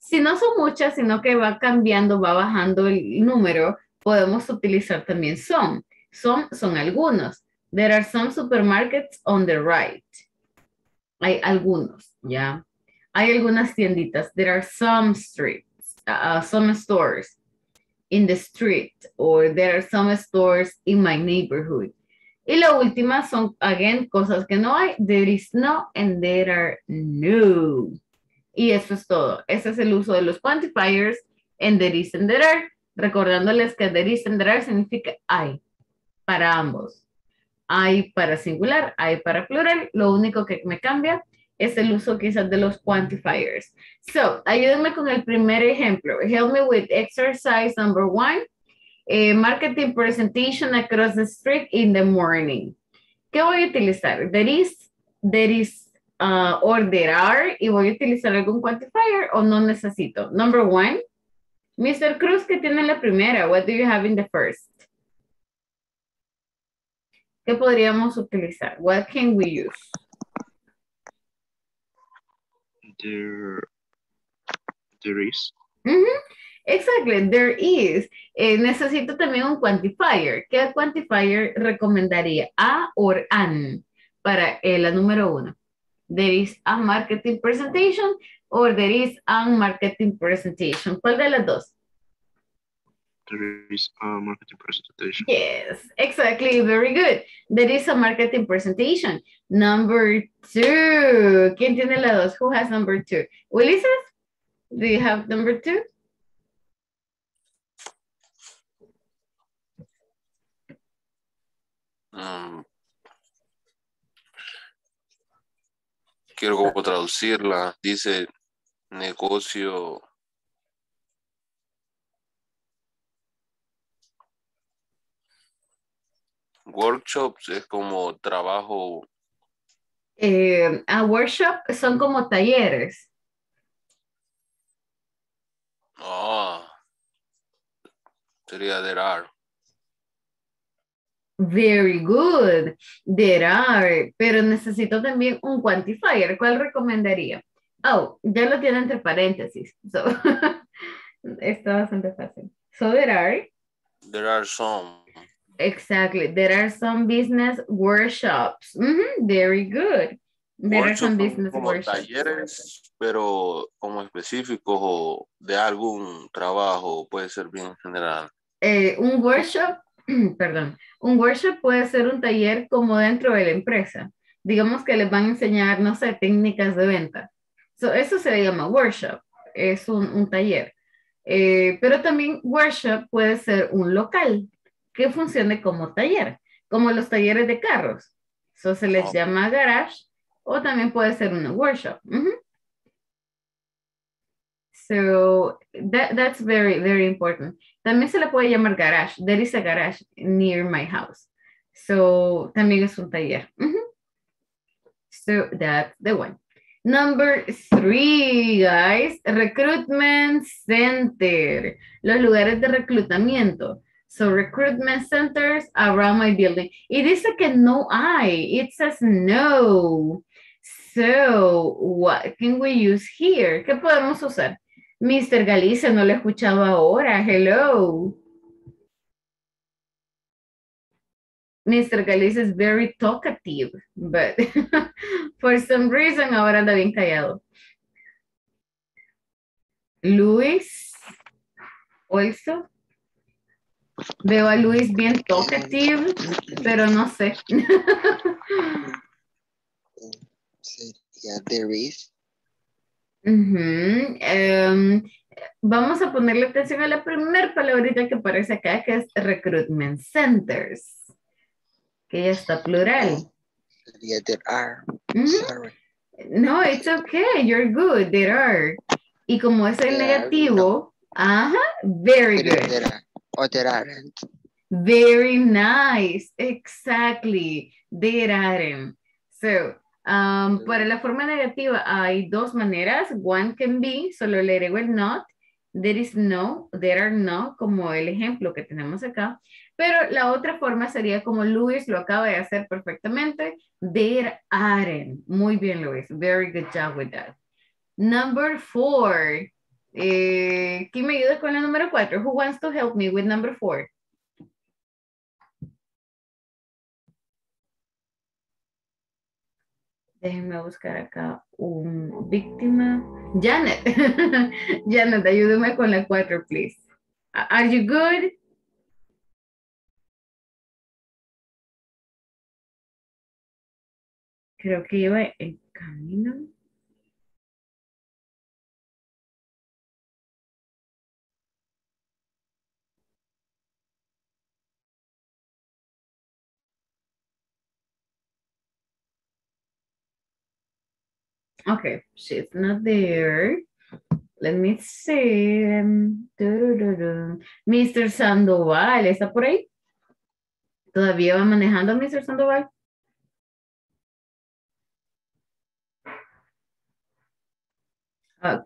Si no son muchas, sino que va cambiando, va bajando el número, podemos utilizar también some. Some son algunos. There are some supermarkets on the right. Hay algunos, ya. Yeah. Hay algunas tienditas. There are some streets, some stores in the street, or there are some stores in my neighborhood. Y la última son, again, cosas que no hay. There is no and there are no. Y eso es todo. Ese es el uso de los quantifiers en there is and there are. Recordándoles que there is and there are significa hay para ambos. Hay para singular, hay para plural. Lo único que me cambia es el uso quizás de los quantifiers. So, ayúdenme con el primer ejemplo. Help me with exercise number 1. Marketing presentation across the street in the morning. ¿Qué voy a utilizar? There is, or there are, y voy a utilizar algún quantifier o no necesito. Number 1, Mr. Cruz, ¿qué tiene la primera? What do you have in the first? ¿Qué podríamos utilizar? What can we use? There is. Mm-hmm. Exactly, there is. Necesito también un quantifier. ¿Qué quantifier recomendaría? A or an para la número 1. There is a marketing presentation or there is an marketing presentation. ¿Cuál de las dos? There is a marketing presentation. Yes, exactly. Very good. There is a marketing presentation. Number 2. ¿Quién tiene la 2? Who has number 2? Ulises, do you have number 2? Quiero como traducirla. Dice negocio. Workshops es como trabajo. A workshop son como talleres. Ah, sería there are. Very good. There are. Pero necesito también un quantifier. ¿Cuál recomendaría? Oh, ya lo tiene entre paréntesis. So, está bastante fácil. So there are. There are some. Exactly. There are some business workshops. Mm-hmm. Very good. There are some business como workshops. Talleres, pero como específicos o de algún trabajo, puede ser bien general. Un workshop, perdón, un workshop puede ser un taller como dentro de la empresa. Digamos que les van a enseñar, no sé, técnicas de venta. So, eso se le llama workshop. Es un taller. Pero también workshop puede ser un local que funcione como taller, como los talleres de carros. Eso se les llama garage o también puede ser una workshop. Mm-hmm. So that's very, very important. También se le puede llamar garage. There is a garage near my house. So también es un taller. Mm-hmm. So that's the one. Number 3, guys, recruitment center. Los lugares de reclutamiento. So recruitment centers around my building. It is like a no I. It says no. So what can we use here? ¿Qué podemos usar? Mr. Galicia, no lo he escuchado ahora. Hello. Mr. Galicia is very talkative, but for some reason ahora anda bien callado. Luis, also. Veo a Luis bien talkative, pero no sé. Yeah, there is. Uh-huh. Vamos a ponerle atención a la primera palabrita que aparece acá, que es recruitment centers. Que ya está plural. Yeah, there are. Mm-hmm. Sorry. No, it's okay. You're good. There are. Y como es el negativo, ajá, no. Very good. There are. Or there aren't. Very nice. Exactly. There aren't. So, para la forma negativa hay dos maneras. One can be, solo le agrego el not. There is no, there are no, como el ejemplo que tenemos acá. Pero la otra forma sería como Luis lo acaba de hacer perfectamente. There aren't. Muy bien, Luis. Very good job with that. Number 4. ¿Quién me ayuda con la número 4? Who wants to help me with number 4? Déjenme buscar acá un víctima. Janet. Janet, ayúdame con la 4, please. Are you good? Creo que iba en camino. Okay, she's not there. Let me see. Mr. Sandoval, ¿está por ahí? ¿Todavía va manejando Mr. Sandoval?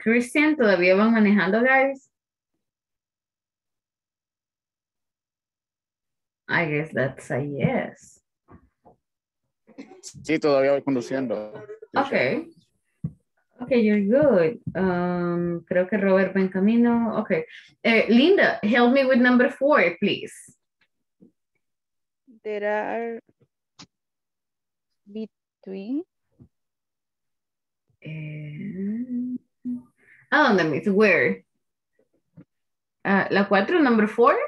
Christian, ¿todavía va manejando, guys? I guess that's a yes. Sí, todavía voy conduciendo. Okay. Okay, you're good. Creo que Robert va en camino. Okay. Linda, help me with number 4, please. There are between. I don't know, it's where. La 4, number 4?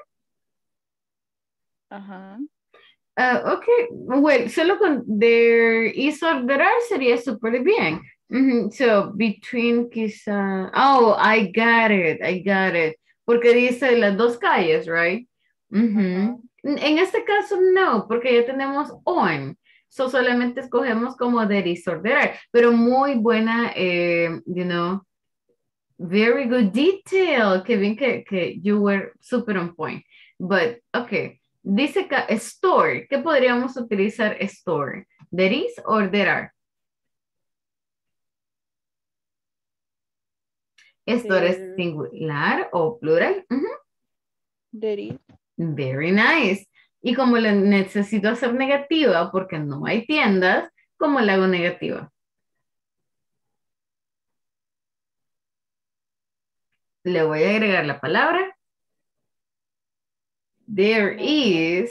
Uh-huh. Okay, well, solo con there is or there are sería súper bien. Mm-hmm. So, between quizá... Oh, I got it, I got it. Porque dice las dos calles, right? Mm-hmm. En este caso, no, porque ya tenemos on. So, solamente escogemos como there is or there are. Pero muy buena, you know, very good detail. Kevin, que you were super on point. But, okay, Dice que store. ¿Qué podríamos utilizar store? There is or there are. Store es singular o plural. There is. Very nice. Y como le necesito hacer negativa porque no hay tiendas, ¿cómo le hago negativa? Le voy a agregar la palabra. There is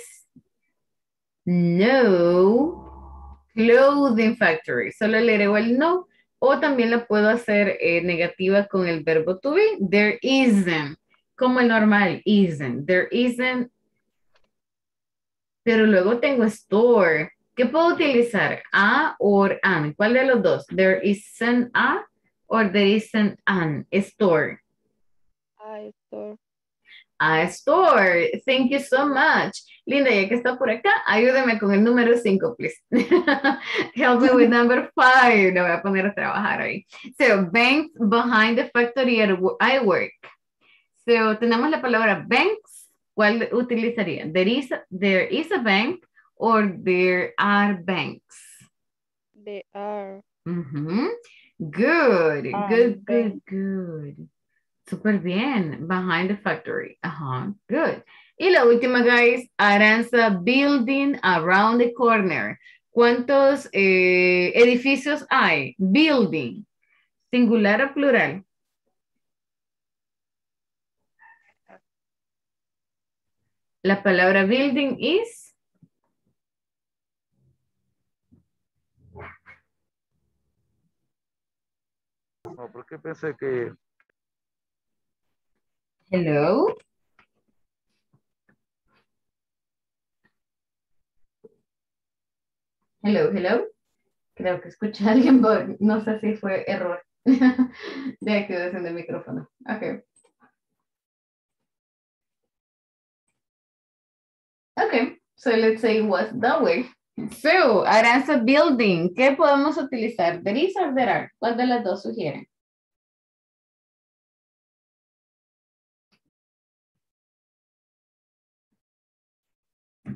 no clothing factory. Solo le agrego el no. O también la puedo hacer negativa con el verbo to be. There isn't. Como el normal, isn't. There isn't. Pero luego tengo store. ¿Qué puedo utilizar? A or an. ¿Cuál de los dos? There isn't a or there isn't an. Store. A store. A store. Thank you so much. Linda, ya que está por acá, ayúdame con el número 5, please. Help me with number 5. Me voy a poner a trabajar ahí. So, banks behind the factory I work. So, tenemos la palabra banks. ¿Cuál utilizaría? There is a bank or there are banks. There are. Good. Good. Súper bien. Behind the factory. Good. Y la última, guys. Aranza building around the corner. ¿Cuántos edificios hay? Building. ¿Singular o plural? La palabra building is... No, porque pensé que... Hello. Hello, hello. Creo que escuché a alguien, pero no sé si fue error. Ya quedó en el micrófono. Okay. Okay, so let's say it was that way. So, Aranza building. ¿Qué podemos utilizar? There is or there are. ¿Cuál de las dos sugieren?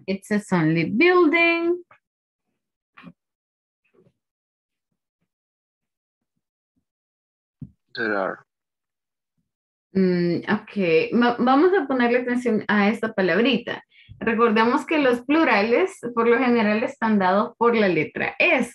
It says only building. There are. Ok, vamos a ponerle atención a esta palabrita. Recordemos que los plurales por lo general están dados por la letra S,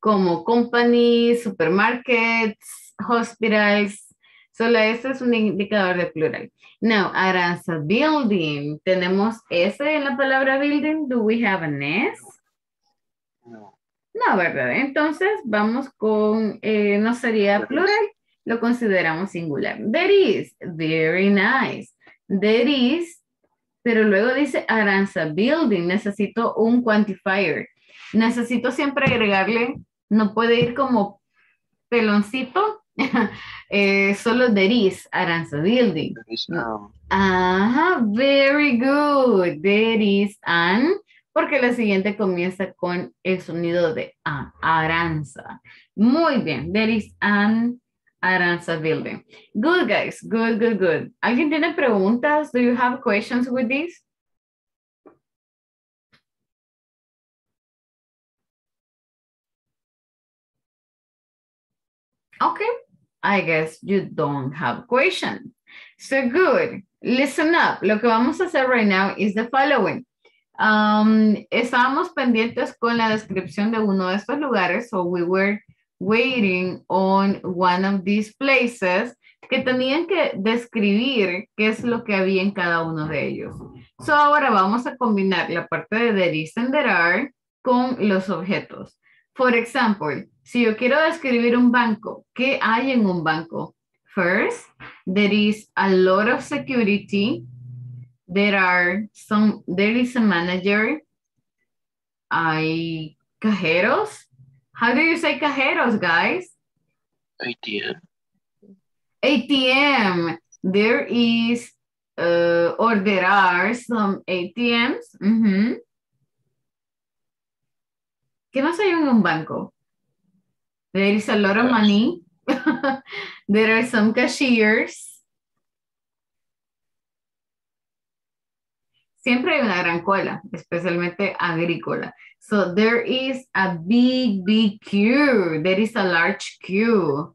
como company, supermarkets, hospitals. Solo eso es un indicador de plural. Now, Aranza, building. ¿Tenemos S en la palabra building? Do we have an S? No. No, ¿verdad? Entonces, vamos con, no sería plural, lo consideramos singular. There is. Very nice. There is. Pero luego dice Aranza, building. Necesito un quantifier. Necesito siempre agregarle, no puede ir como peloncito. Solo there is, Aranza building. There is no. Very good. There is an, porque la siguiente comienza con el sonido de a, Aranza. Muy bien. There is an Aranza building. Good, guys. Good. ¿Alguien tiene preguntas? Do you have questions with this? Okay. I guess you don't have questions. So good. Listen up. Lo que vamos a hacer right now is the following. Estábamos pendientes con la descripción de uno de estos lugares. So we were waiting on one of these places que tenían que describir qué es lo que había en cada uno de ellos. So ahora vamos a combinar la parte de there is and there are con los objetos. For example, si yo quiero describir un banco, ¿qué hay en un banco? First, there is a lot of security. There is a manager. Hay cajeros. How do you say cajeros, guys? ATM. ATM. There is or there are some ATMs. ¿Qué más hay en un banco? There is a lot of money. There are some cashiers. siempre hay una gran cola, especialmente agrícola. So there is a big queue. There is a large queue.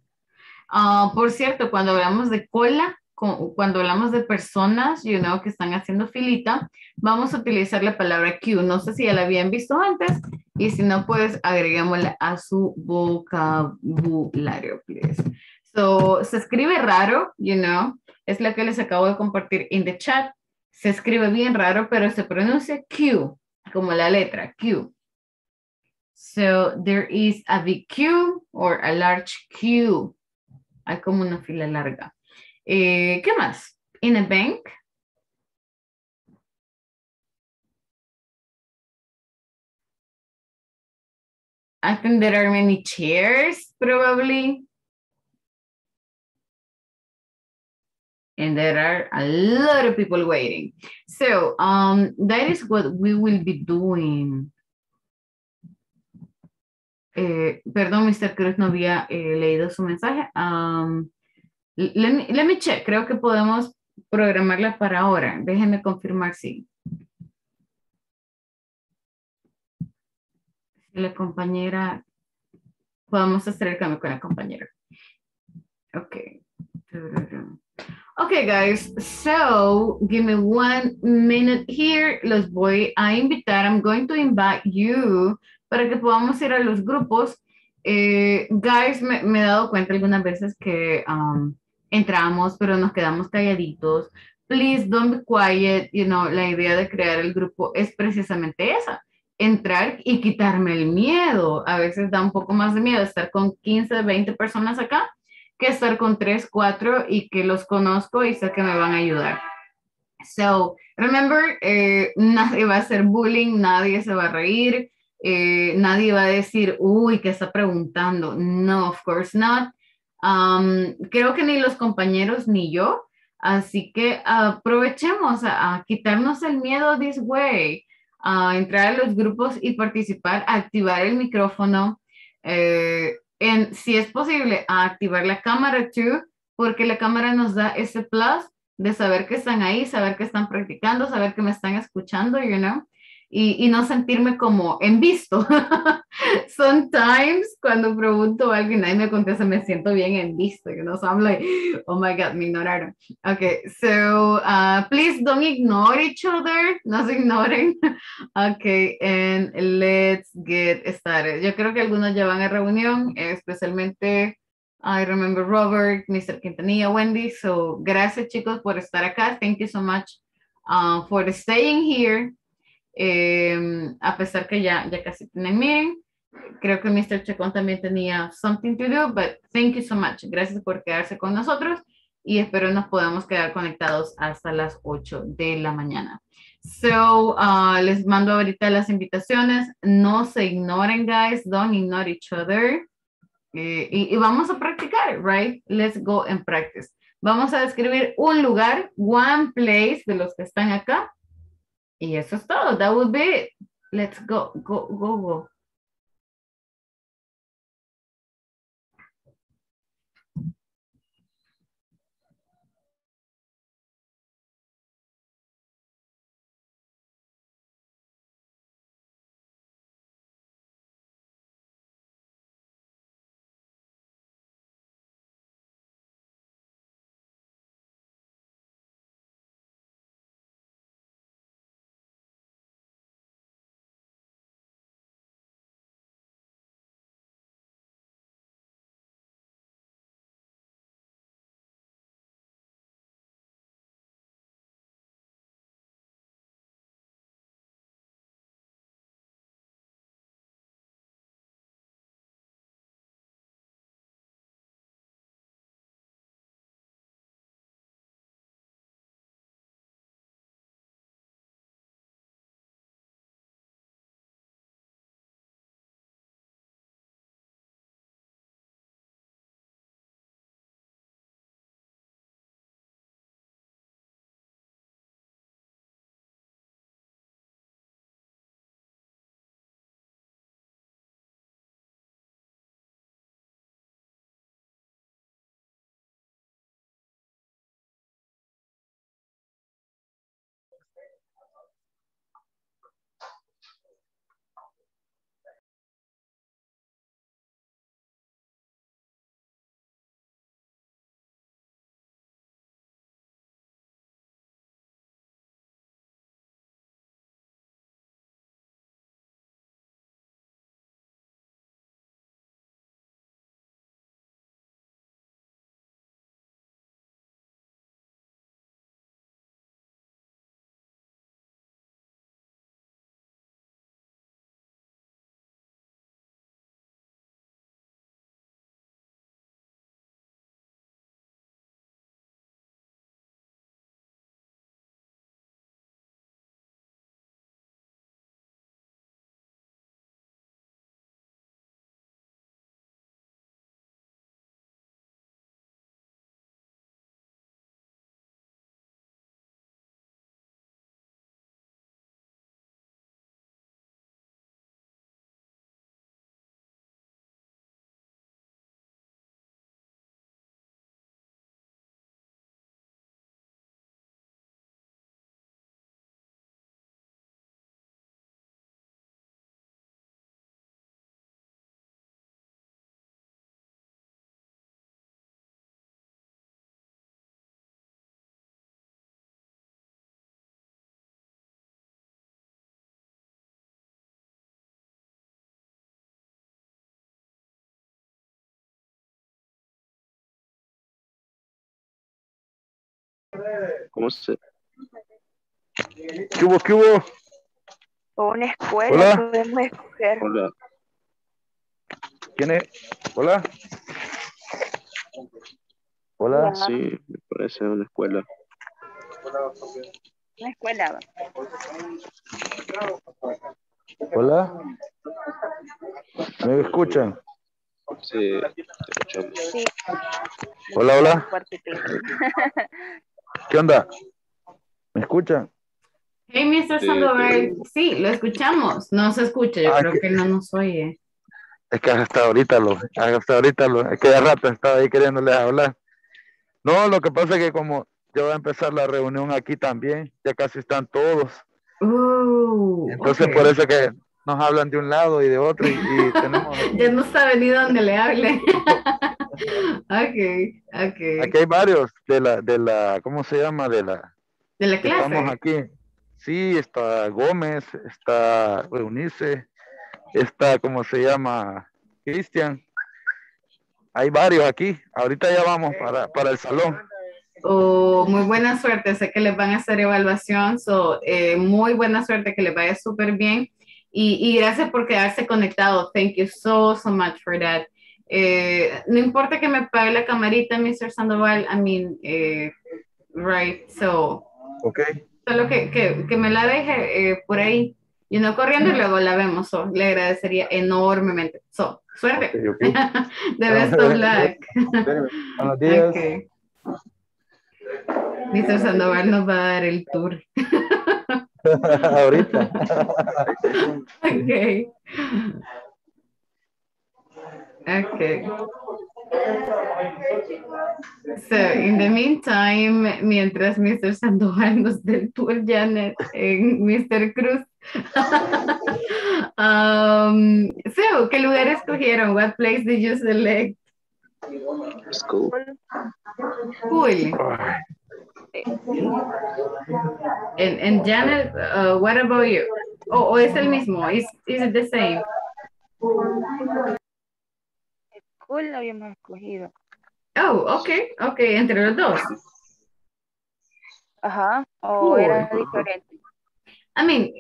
Por cierto, cuando hablamos de cola, cuando hablamos de personas, you know, que están haciendo filita, vamos a utilizar la palabra queue. No sé si ya la habían visto antes, y si no, pues agreguémosla a su vocabulario, please. So, se escribe raro, you know, es la que les acabo de compartir in the chat. Se escribe bien raro, pero se pronuncia Q, como la letra Q. So, there is a big queue or a large queue. Hay como una fila larga. ¿Qué más? In a bank. I think there are many chairs, probably. And there are a lot of people waiting. So that is what we will be doing. Perdón, Mr. Cruz no había leído su mensaje. Let me check. Creo que podemos programarla para ahora. Déjenme confirmar si. La compañera. Podemos hacer el cambio con la compañera. Okay. Okay, guys, so give me 1 minute here. Los voy a invitar. I'm going to invite you para que podamos ir a los grupos. Guys, me he dado cuenta algunas veces que entramos, pero nos quedamos calladitos. Please don't be quiet. You know, la idea de crear el grupo es precisamente esa. Entrar y quitarme el miedo. A veces da un poco más de miedo estar con 15, 20 personas acá que estar con 3, 4 y que los conozco y sé que me van a ayudar. So, remember, nadie va a hacer bullying, nadie se va a reír, nadie va a decir, uy, ¿qué está preguntando? No, of course not. Creo que ni los compañeros ni yo, así que aprovechemos a quitarnos el miedo this way, a entrar a los grupos y participar, a activar el micrófono, en, si es posible, a activar la cámara too, porque la cámara nos da ese plus de saber que están ahí, saber que están practicando, saber que me están escuchando, you know, y no sentirme como en visto. Sometimes, cuando pregunto a alguien, nadie me contesta, me siento bien en visto, you know, so I'm like, oh my God, me ignoraron. Okay, so please don't ignore each other, no se ignoren. Okay, and let's get started. Yo creo que algunos ya van a reunión, especialmente, I remember Robert, Mr. Quintanilla, Wendy, so gracias chicos por estar acá. Thank you so much for staying here. A pesar que ya casi tienen miren, creo que Mr. Chacón también tenía something to do, but thank you so much, gracias por quedarse con nosotros y espero nos podamos quedar conectados hasta las 8 de la mañana. So, les mando ahorita las invitaciones, no se ignoren guys, don't ignore each other, y vamos a practicar, right? Let's go and practice. Vamos a describir un lugar, one place de los que están acá. Y eso es todo. That would be it. Let's go, go, go, go. ¿Cómo se? ¿Qué hubo? ¿Qué hubo? Una escuela. Hola. Podemos escoger. Hola. ¿Quién es? Hola. Hola. Hola. Sí, me parece una escuela. Una escuela. Hola. ¿Me escuchan? Sí, te escuchamos. Sí. Hola, hola. ¿Qué onda? ¿Me escuchan? Hey, Mr. Sandoval. Sí, lo escuchamos. No se escucha, yo creo que no nos oye. Es que hasta ahorita, es que de rato estaba ahí queriéndoles hablar. No, lo que pasa es que como ya va a empezar la reunión aquí también, ya casi están todos. Entonces okay. Por eso que nos hablan de un lado y de otro y tenemos... ya no sabe ni dónde le hable. Okay. Aquí hay varios de la ¿cómo se llama? De la clase. Estamos aquí. Sí, está Gómez, está Eunice, está, ¿cómo se llama? Cristian. Hay varios aquí. Ahorita ya vamos para el salón. Oh, muy buena suerte. Sé que les van a hacer evaluación. Muy buena suerte, que les vaya súper bien. Y gracias por quedarse conectado. Thank you so much for that. No importa que me apague la camarita, Mr. Sandoval. I mean, right, so. Okay. Solo que me la deje por ahí. Y no corriendo y luego la vemos. Le agradecería enormemente. Suerte. Okay. The best of luck. Buenos días. Okay. Mr. Sandoval nos va a dar el tour. Ahorita. Okay. So, in the meantime, mientras Mr. Sandoval nos dé el tour, Janet en Mr. Cruz. So, ¿qué lugar escogieron? What place did you select? School. And Janet, what about you? ¿O es el mismo? Is it the same? School lo habíamos escogido. Oh, okay, entre los dos. Ajá, o era diferente. I mean,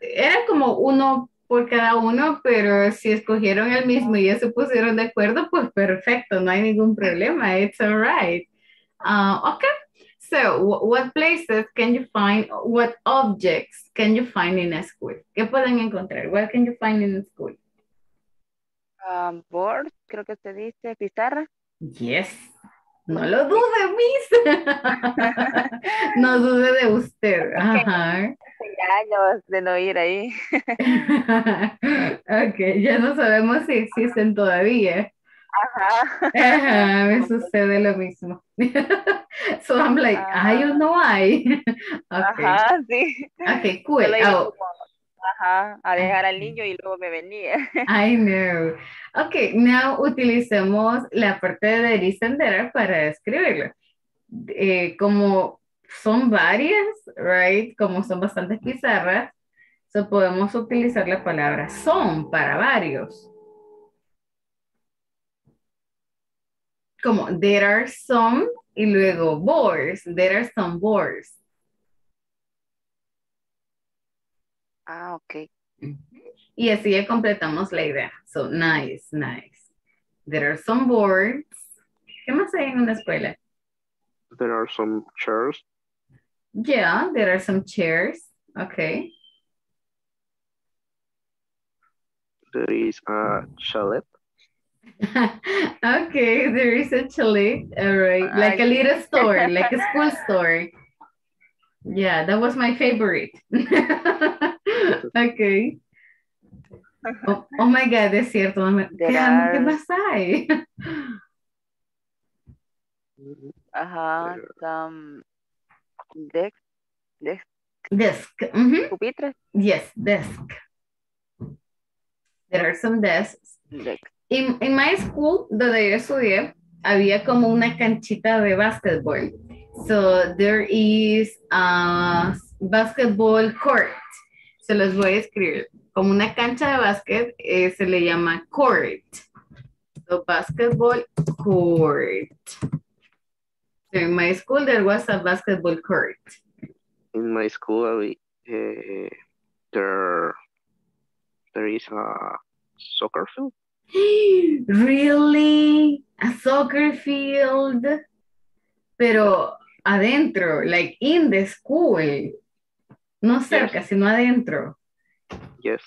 era como uno por cada uno, pero si escogieron el mismo y ya se pusieron de acuerdo, pues perfecto, no hay ningún problema. It's all right. Okay. So, what places can you find? What objects can you find in a school? ¿Qué pueden encontrar? What can you find in a school? Board, creo que se dice, pizarra. Yes. No lo dude, Miss. No dude de usted. Ajá. Años de no ir ahí. Okay, ya no sabemos si existen todavía. Ajá, me sucede lo mismo. So I'm like, I don't know why. Okay. Ajá, sí. Okay, cool. Ajá, a dejar al niño y luego me venía. I know. Okay, now utilicemos la parte de descender para describirlo. Como son varias, right? Como son bastantes pizarras, so podemos utilizar la palabra son para varios. Como there are some y luego boards. There are some boards. Okay. Y así ya completamos la idea. So, nice. There are some boards. ¿Qué más hay en una escuela? There are some chairs. Yeah, there are some chairs. Okay. There is a chalet. Okay, there is a chalet. All right. Like a little store, like a school store. Yeah, that was my favorite. Okay. Oh my God, es cierto. ¿Qué más hay? Ajá, desk. Pupitres. Yes, desk. There are some desks. In my school, donde yo estudié, había como una canchita de basketball. So there is a basketball court. Se los voy a escribir. Como una cancha de básquet, se le llama court. So basketball court. In my school, there was a basketball court. In my school, there is a soccer field. Really? A soccer field? Pero adentro, like in the school. No cerca, yes. Sino adentro. Yes.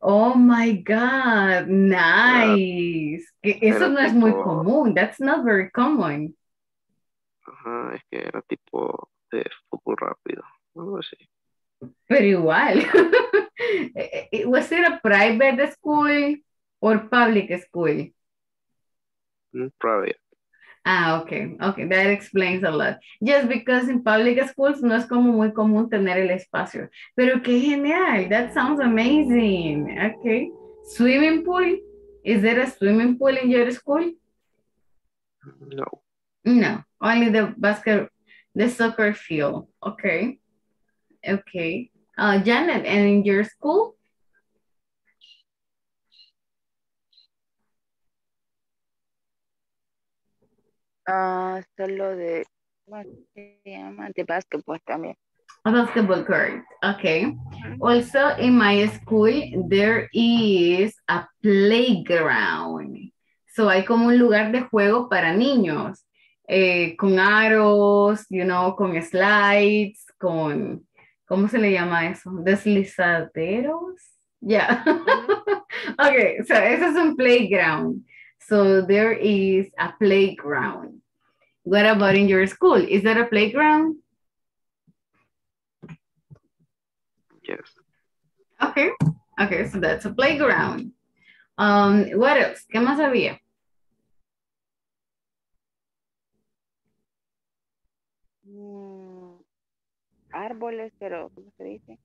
Oh my God, nice. Eso no es muy común. That's not very common. Ajá, es que era tipo de fútbol rápido, algo así. Pero igual. Was it a private school or public school? Private. Ah, okay, okay, that explains a lot. Just because in public schools no es como muy común tener el espacio. Pero qué genial, that sounds amazing. Okay, swimming pool. Is there a swimming pool in your school? No. No, only the soccer field. Okay, okay. Janet, and in your school? Solo de, ¿cómo se llama? De basketball también. A basketball court, okay. Also in my school, there is a playground. So hay como un lugar de juego para niños, con aros, you know, con slides, con, ¿cómo se le llama eso? Deslizaderos? Yeah. Okay, so eso es un playground. So there is a playground. What about in your school? Is there a playground? Yes. Okay. Okay, so that's a playground. What else? ¿Qué más había? Árboles, pero ¿cómo se dice?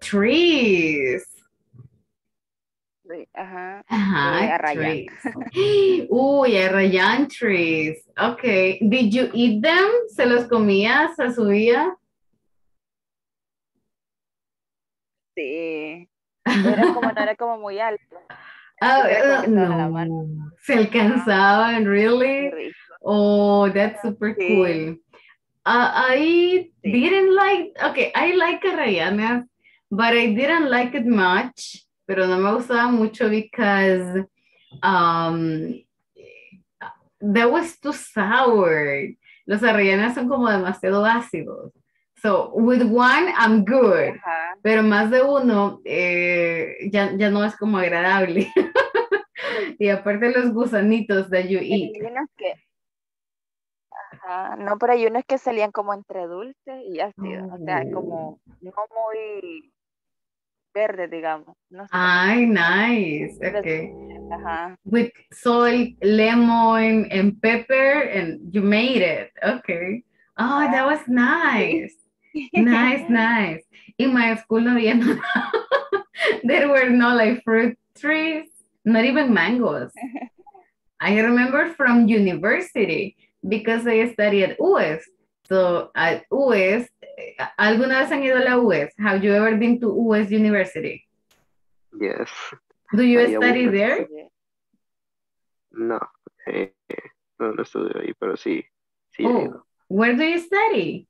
Trees. Ajá. Ajá. Arrayán. Uy, arrayán trees. Okay. Did you eat them? ¿Se los comías a su día? Sí. Era como, no era como muy alto. Oh, no. Se alcanzaban, really? Oh, that's super cool. I didn't like, okay, I like arrayanas, but I didn't like it much. Pero no me gustaba mucho because that was too sour. Los arrayanas son como demasiado ácidos. So, with one, I'm good. Uh-huh. Pero más de uno, ya no es como agradable. Y aparte los gusanitos that you eat. No, pero hay unos que salían como entre dulce y ácido. Oh. O sea, como no muy... verde, digamos. No sé. Ay, nice. Okay. Uh-huh. With salt, lemon, and pepper, and you made it. Okay. Oh, that was nice. Nice. In my school, there were no like fruit trees, not even mangoes. I remember from university because I studied at UES. So at UES, ¿alguna vez han ido a la UES? Have you ever been to UES University? Yes. Do you study there? No. No estudio ahí, pero sí. Sí. Oh, where do you study?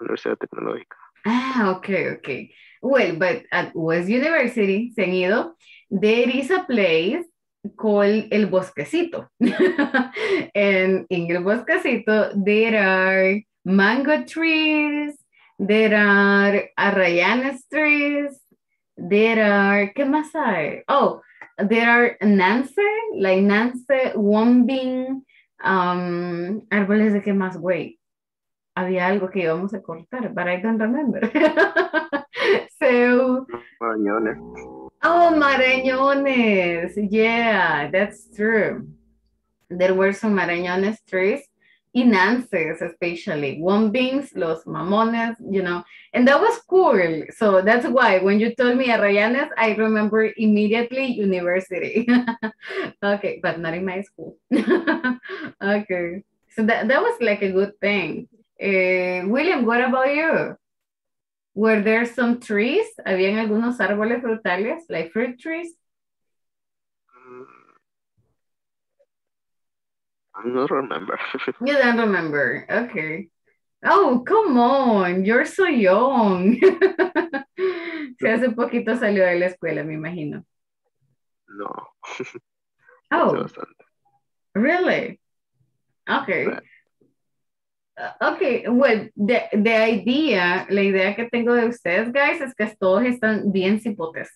Universidad Tecnológica. Ah, okay. Well, but at UES University, se han ido, there is a place called El Bosquecito. And in El Bosquecito, there are mango trees, there are arrayanas trees, there are, ¿qué más hay? Oh, there are nance, wombing, árboles de qué más, güey. Había algo que íbamos a cortar, but I don't remember. So... Oh, marañones, yeah, that's true. There were some marañones trees, y nances especially, wombings, los mamones, you know, and that was cool. So that's why when you told me arrayanes, I remember immediately university. Okay, but not in my school. Okay, so that was like a good thing. William, what about you? Were there some trees? ¿Habían algunos árboles frutales, like fruit trees? I don't remember. You don't remember. Okay. Oh, come on. You're so young. Si hace poquito salió de la escuela, me imagino. No. Oh. Really? Okay. Right. Okay, well, la idea que tengo de ustedes, guys, es que todos están bien cipotes.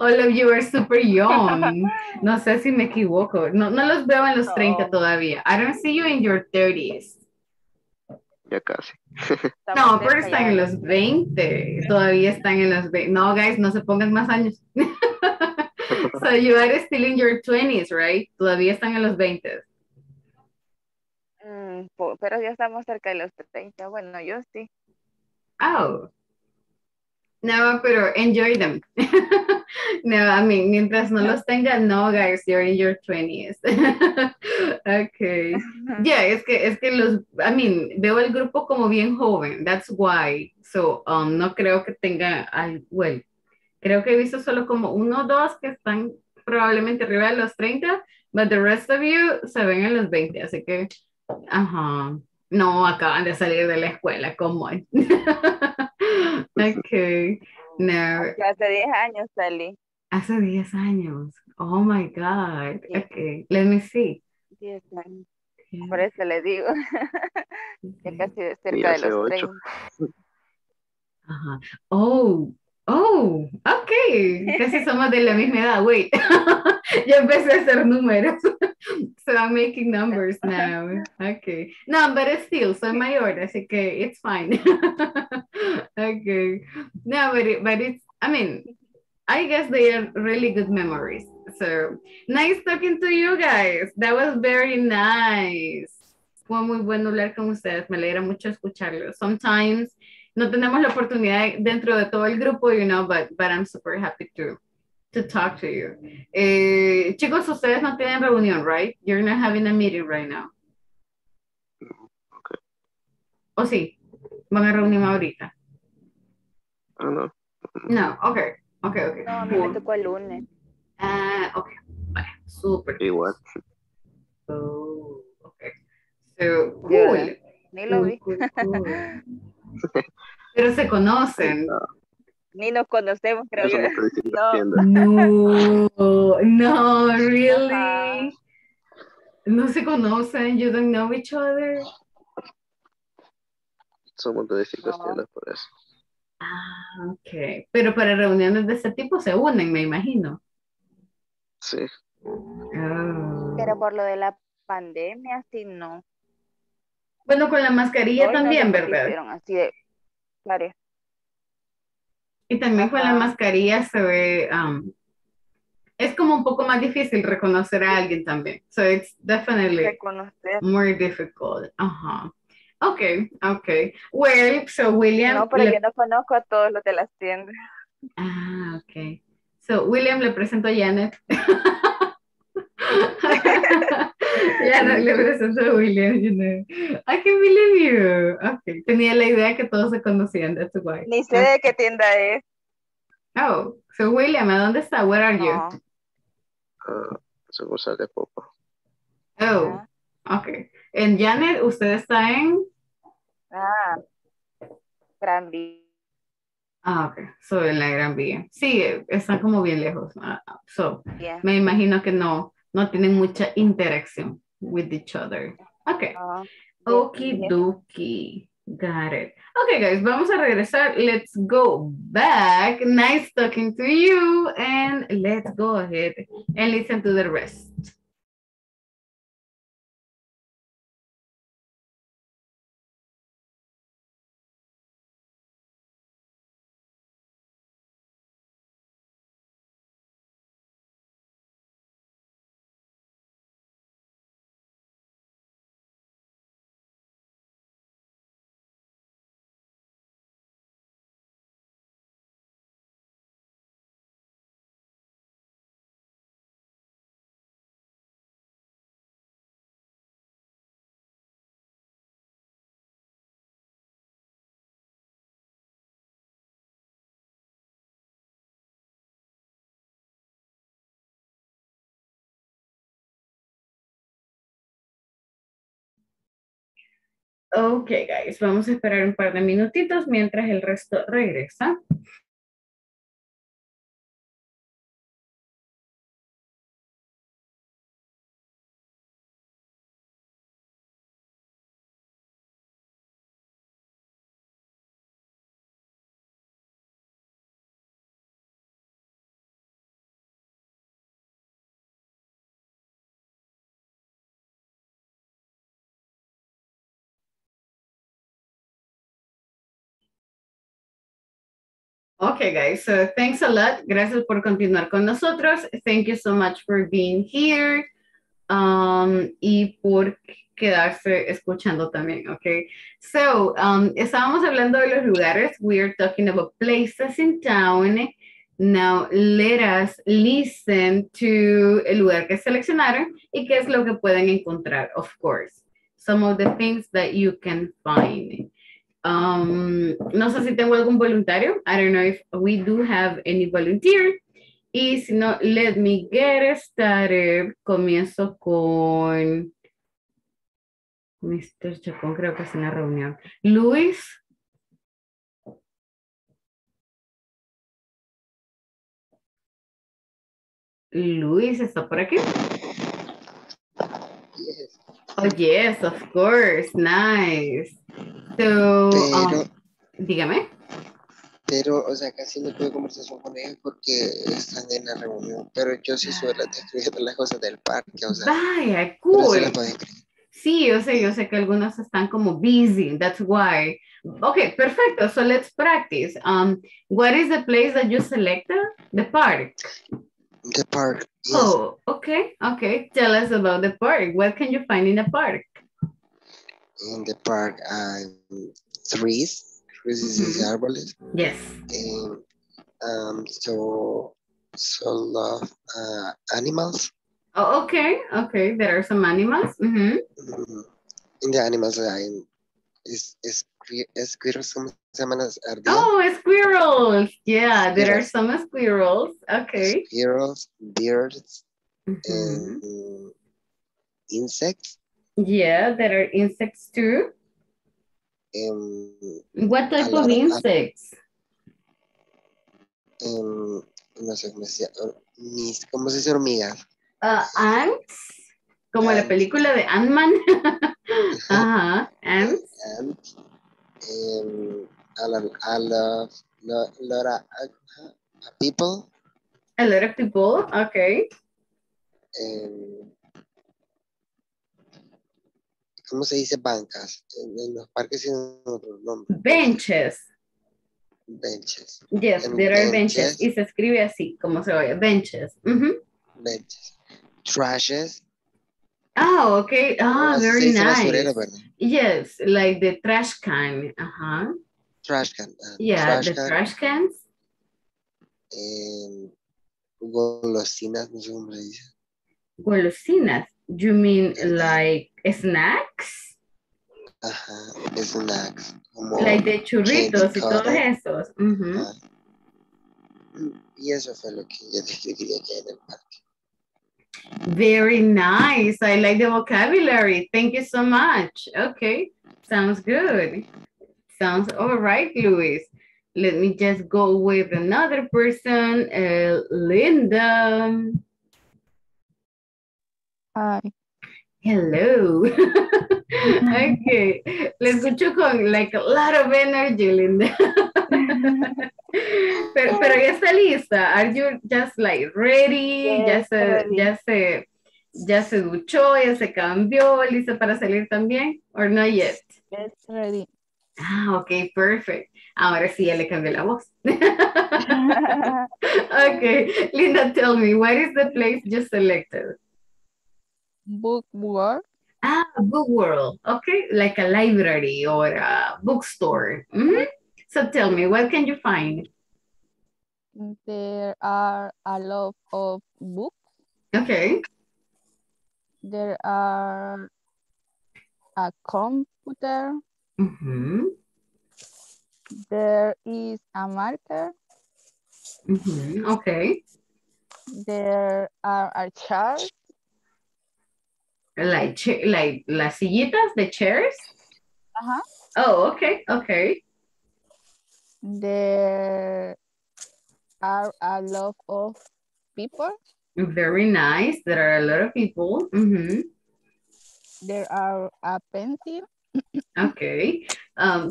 All of you are super young. No sé si me equivoco. No los veo en los 30 todavía. I don't see you in your 30s. Ya casi. No, pero están en los 20. Todavía están en los 20. No, guys, no se pongan más años. So you are still in your 20s, right? Todavía están en los 20s. Pero ya estamos cerca de los 30. Bueno, yo sí. Oh. No, pero enjoy them. No, I mean, mientras no los tengan, no, guys, you're in your 20s. Okay. Yeah, es que los, I mean, veo el grupo como bien joven. That's why. So, no creo que tenga, well, creo que he visto solo como uno o dos que están probablemente arriba de los 30, but the rest of you se ven en los 20, así que ajá. No, acaban de salir de la escuela, como es. Ok. No. Hace 10 años salí. Hace 10 años. Oh my God. Sí. Ok. Let me see. 10 años. Yeah. Por eso le digo. Ya casi cerca de los 30. Ajá. Oh. Oh, ok, casi somos de la misma edad, wait, ya empecé a hacer números, so I'm making numbers now, ok, no, but still, soy mayor, así que it's fine, ok, no, but it's, I mean, I guess they are really good memories, so nice talking to you guys, that was very nice, fue muy bueno hablar con ustedes, me alegra mucho escucharlos, sometimes, no tenemos la oportunidad dentro de todo el grupo, you know, but I'm super happy to talk to you. Chicos, ustedes no tienen reunión, right? You're not having a meeting right now. Okay. ¿O sí? ¿Van a reunir ahorita? No. No, okay. Okay, okay. No, a mí me tocó el lunes. Ah, okay. Vale, super. Igual. Oh, okay. So, cool. Ni lo vi. Cool. Pero se conocen. No. Ni nos conocemos, creo yo. No. No, really. No se conocen. You don't know each other. Somos de distintas tiendas por eso. Ah, ok. Pero para reuniones de ese tipo se unen, me imagino. Sí. Oh. Pero por lo de la pandemia, sí, no. Bueno, con la mascarilla hoy también, no, ¿verdad? Así de, claro. Y también con la mascarilla se ve, es como un poco más difícil reconocer a alguien también. So it's definitely more difficult. Ajá. Okay, okay. Well, so William. No, pero yo no conozco a todos los de las tiendas. Ah, okay. So William le presento a Janet. Ya no le presento a William, you know. I can believe you. Okay. Tenía la idea que todos se conocían, that's why. Ni sé de qué tienda es. Oh, so William, ¿a dónde está? Where are you? Soy Rosario de Popa. Oh, okay. En Janet, ¿usted está en? Ah, Gran Vía. Ah, ok. So, en la Gran Vía. Sí, están como bien lejos. So, yeah. Me imagino que no tienen mucha interacción with each other. Okay. Okie dokie. Got it. Okay, guys, vamos a regresar. Let's go back. Nice talking to you. And let's go ahead and listen to the rest. Ok, guys, vamos a esperar un par de minutitos mientras el resto regresa. Okay, guys, so thanks a lot. Gracias por continuar con nosotros. Thank you so much for being here y por quedarse escuchando también, okay? So, estábamos hablando de los lugares. We are talking about places in town. Now, let us listen to el lugar que seleccionaron y qué es lo que pueden encontrar, of course. Some of the things that you can find. No sé si tengo algún voluntario. I don't know if we do have any volunteer. Y si no, let me get started. Comienzo con Mr. Chacón, creo que es una reunión. Luis. Luis, ¿está por aquí? Yes. Oh, yes, of course. Nice. So, dígame. Pero, o sea, casi no tuve conversación con ellos porque están en la reunión. Pero yo sí suelo describir las cosas del parque, o sea. Vaya, cool. Sí, yo sé que algunos están como busy. That's why. Okay, perfecto. So let's practice. What is the place that you selected? The park. The park. Yes. Oh, okay, okay. Tell us about the park. What can you find in the park? In the park, trees is árboles. Yes. And so love animals. Oh, okay, okay. There are some animals. Mm-hmm. In the animals, squirrels. Oh, squirrels! Yeah, there are some squirrels. Okay. Squirrels, birds, and insects. Yeah, there are insects too. What type of insects? No sé cómo se dice hormigas. Ants. Como la película de Ant-Man. Ajá, ants. Ants. A lot of people. A lot of people, okay. ¿Cómo se dice bancas? En los parques tienen otro nombre. Benches. Benches. Yes, and there are benches. Y se escribe así, como se oye. Benches. Benches. Trashes. Oh, okay. Ah, very nice. Yes, like the trash can. Trash can. Yeah, trash the trash cans. Golosinas, no sé cómo se dice. Golosinas. You mean like snacks? Ajá, snacks. Como like de churritos y todos esos. Y eso fue lo que yo describiría que hay en el parque. Very nice. I like the vocabulary. Thank you so much. Okay, sounds good. Sounds all right, Luis. Let me just go with another person, Linda. Hi. Hello. Okay. Le escucho con like a lot of energy, Linda. pero ya está lista. Are you just like ready? Yes, ya se duchó, ya se cambió, lista para salir también? Or not yet? Yes, ready. Ah, okay, perfect. Ahora sí ya le cambié la voz. Okay, Linda, tell me, what is the place you selected? Book world. Ah, book world. Okay, like a library or a bookstore. So tell me, what can you find? There are a lot of books. Okay. There are a computer. There is a marker. Okay. There are a chair. Like las sillitas, the chairs? Uh-huh. Oh, okay, okay. There are a lot of people. Very nice. There are a lot of people. Mm-hmm. There are a pencil. Okay.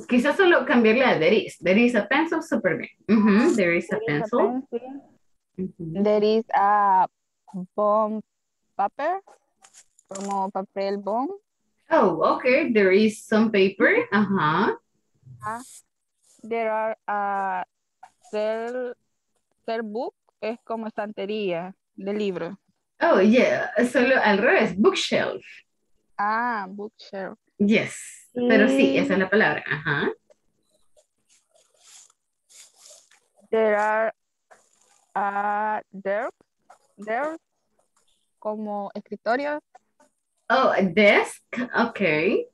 Quizás solo cambiarle a there is. There is a pencil, super bien. Mm-hmm. There is a pencil. Mm-hmm. There is a bomb paper. Como papel bomb. Oh, okay. There is some paper. Uh-huh. There are a cell book. Es como estantería de libro. Oh, yeah. Solo al revés. Bookshelf. Ah, bookshelf. Yes. Y... Pero sí, esa es la palabra. Ajá. There are there como escritorios. Oh, a desk. Okay.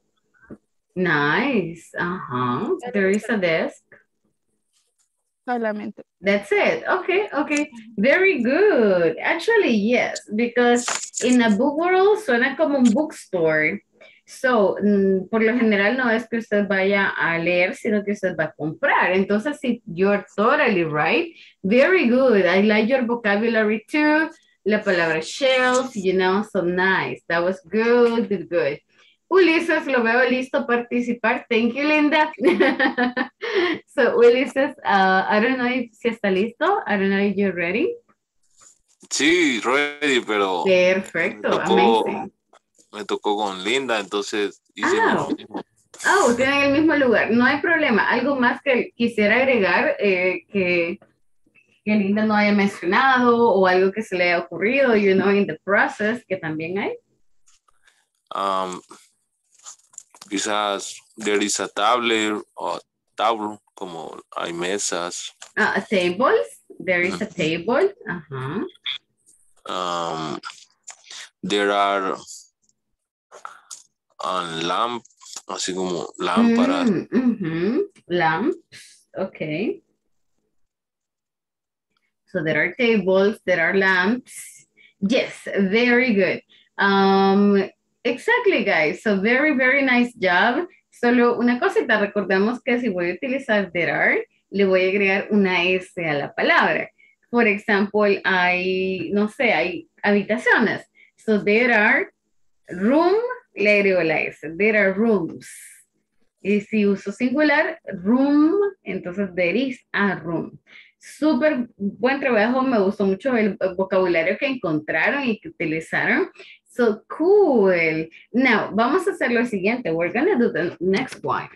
Nice. Uh-huh. There is a desk. Solamente. That's it. Okay, okay. Very good. Actually, yes, because in a book world suena como un bookstore. So, por lo general no es que usted vaya a leer, sino que usted va a comprar. Entonces, sí, you're totally right. Very good. I like your vocabulary too. La palabra shelf, you know, so nice. That was good, good, good. Ulises, lo veo listo participar. Thank you, Linda. So, Ulises, I don't know if si está listo. I don't know if you're ready. Sí, ready, pero... Perfecto, amazing. Me tocó con Linda, entonces hicimos lo mismo. Oh, tienen el mismo lugar. No hay problema. Algo más que quisiera agregar que Linda no haya mencionado o algo que se le haya ocurrido, you know, in the process, que también hay. Quizás there is a table o tablo, como hay mesas. Tables, there is a table. Uh-huh. There are lamp, así como lámparas. Lamp, okay. So there are tables, there are lamps. Yes, very good. Exactly, guys. So very, very nice job. Solo una cosita, recordemos que si voy a utilizar there are, le voy a agregar una S a la palabra. Por ejemplo, hay, no sé, hay habitaciones. So there are room, le agrego la S. There are rooms. Y si uso singular, room, entonces there is a room. Súper buen trabajo. Me gustó mucho el vocabulario que encontraron y que utilizaron. So cool. Now, vamos a hacer lo siguiente. We're going to do the next one.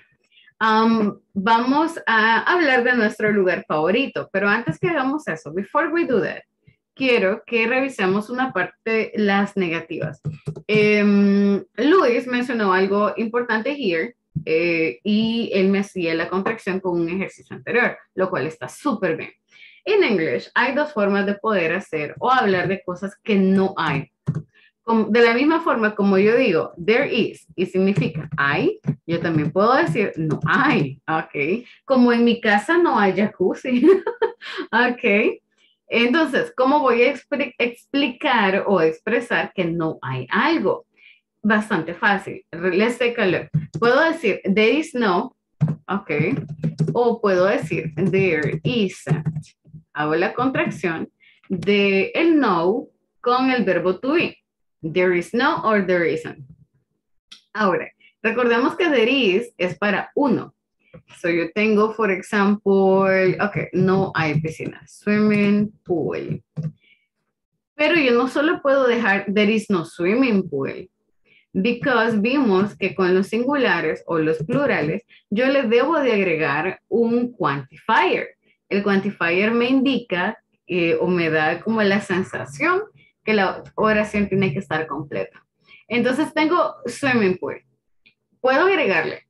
Vamos a hablar de nuestro lugar favorito. Pero antes que hagamos eso, before we do that, quiero que revisemos una parte, las negativas. Luis mencionó algo importante here y él me hacía la contracción con un ejercicio anterior, lo cual está súper bien. En inglés hay dos formas de poder hacer o hablar de cosas que no hay. Como, de la misma forma como yo digo, there is, y significa hay, yo también puedo decir no hay, ok. Como en mi casa no hay jacuzzi, ok. Entonces, ¿cómo voy a explicar o expresar que no hay algo? Bastante fácil. Let's take a look. Puedo decir, there is no, ok. O puedo decir, there isn't. Hago la contracción de el no con el verbo to be. There is no or there isn't. Ahora, recordemos que there is es para uno. So yo tengo, por ejemplo, ok, no hay piscina, swimming pool. Pero yo no solo puedo dejar there is no swimming pool, because vimos que con los singulares o los plurales, yo le debo de agregar un quantifier. El quantifier me indica o me da como la sensación que la oración tiene que estar completa. Entonces tengo swimming pool. Puedo agregarle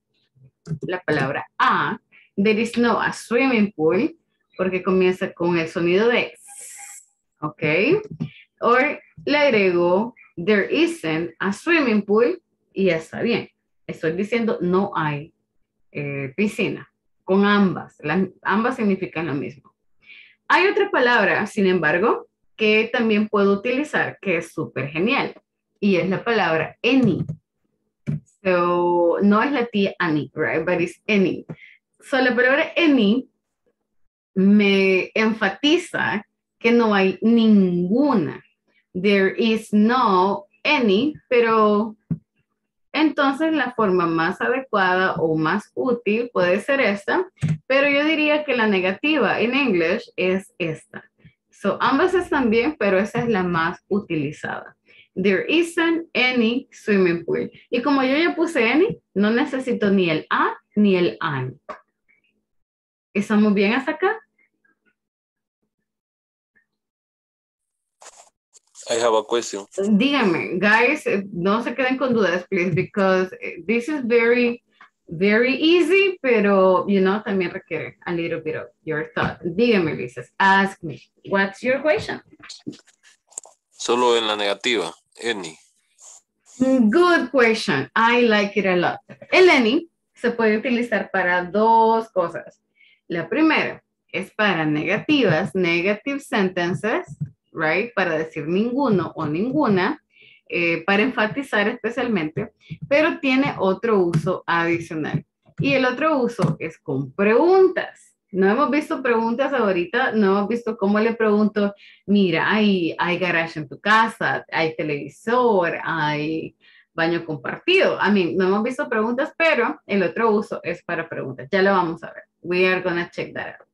la palabra a, there is no a swimming pool, porque comienza con el sonido de, ok, o le agrego, there isn't a swimming pool, y ya está bien, estoy diciendo no hay piscina, con ambas, ambas significan lo mismo. Hay otra palabra, sin embargo, que también puedo utilizar, que es súper genial, y es la palabra any. So, no es la tía Annie, right? But it's Annie. So, la palabra Annie me enfatiza que no hay ninguna. There is no any, pero entonces la forma más adecuada o más útil puede ser esta, pero yo diría que la negativa en English es esta. So, ambas están bien, pero esa es la más utilizada. There isn't any swimming pool. Y como yo ya puse any, no necesito ni el a ni el an. ¿Estamos bien hasta acá? I have a question. Díganme, guys, no se queden con dudas, please, because this is very, very easy, pero, you know, también requiere a little bit of your thought. Díganme, Luis, ask me, what's your question? Solo en la negativa, any. Good question. I like it a lot. El any se puede utilizar para dos cosas. La primera es para negativas, negative sentences, right? Para decir ninguno o ninguna, para enfatizar especialmente, pero tiene otro uso adicional. Y el otro uso es con preguntas. No hemos visto preguntas ahorita, no hemos visto cómo le pregunto, mira, hay garage en tu casa, hay televisor, hay baño compartido. I mean, no hemos visto preguntas, pero el otro uso es para preguntas. Ya lo vamos a ver. We are gonna check that out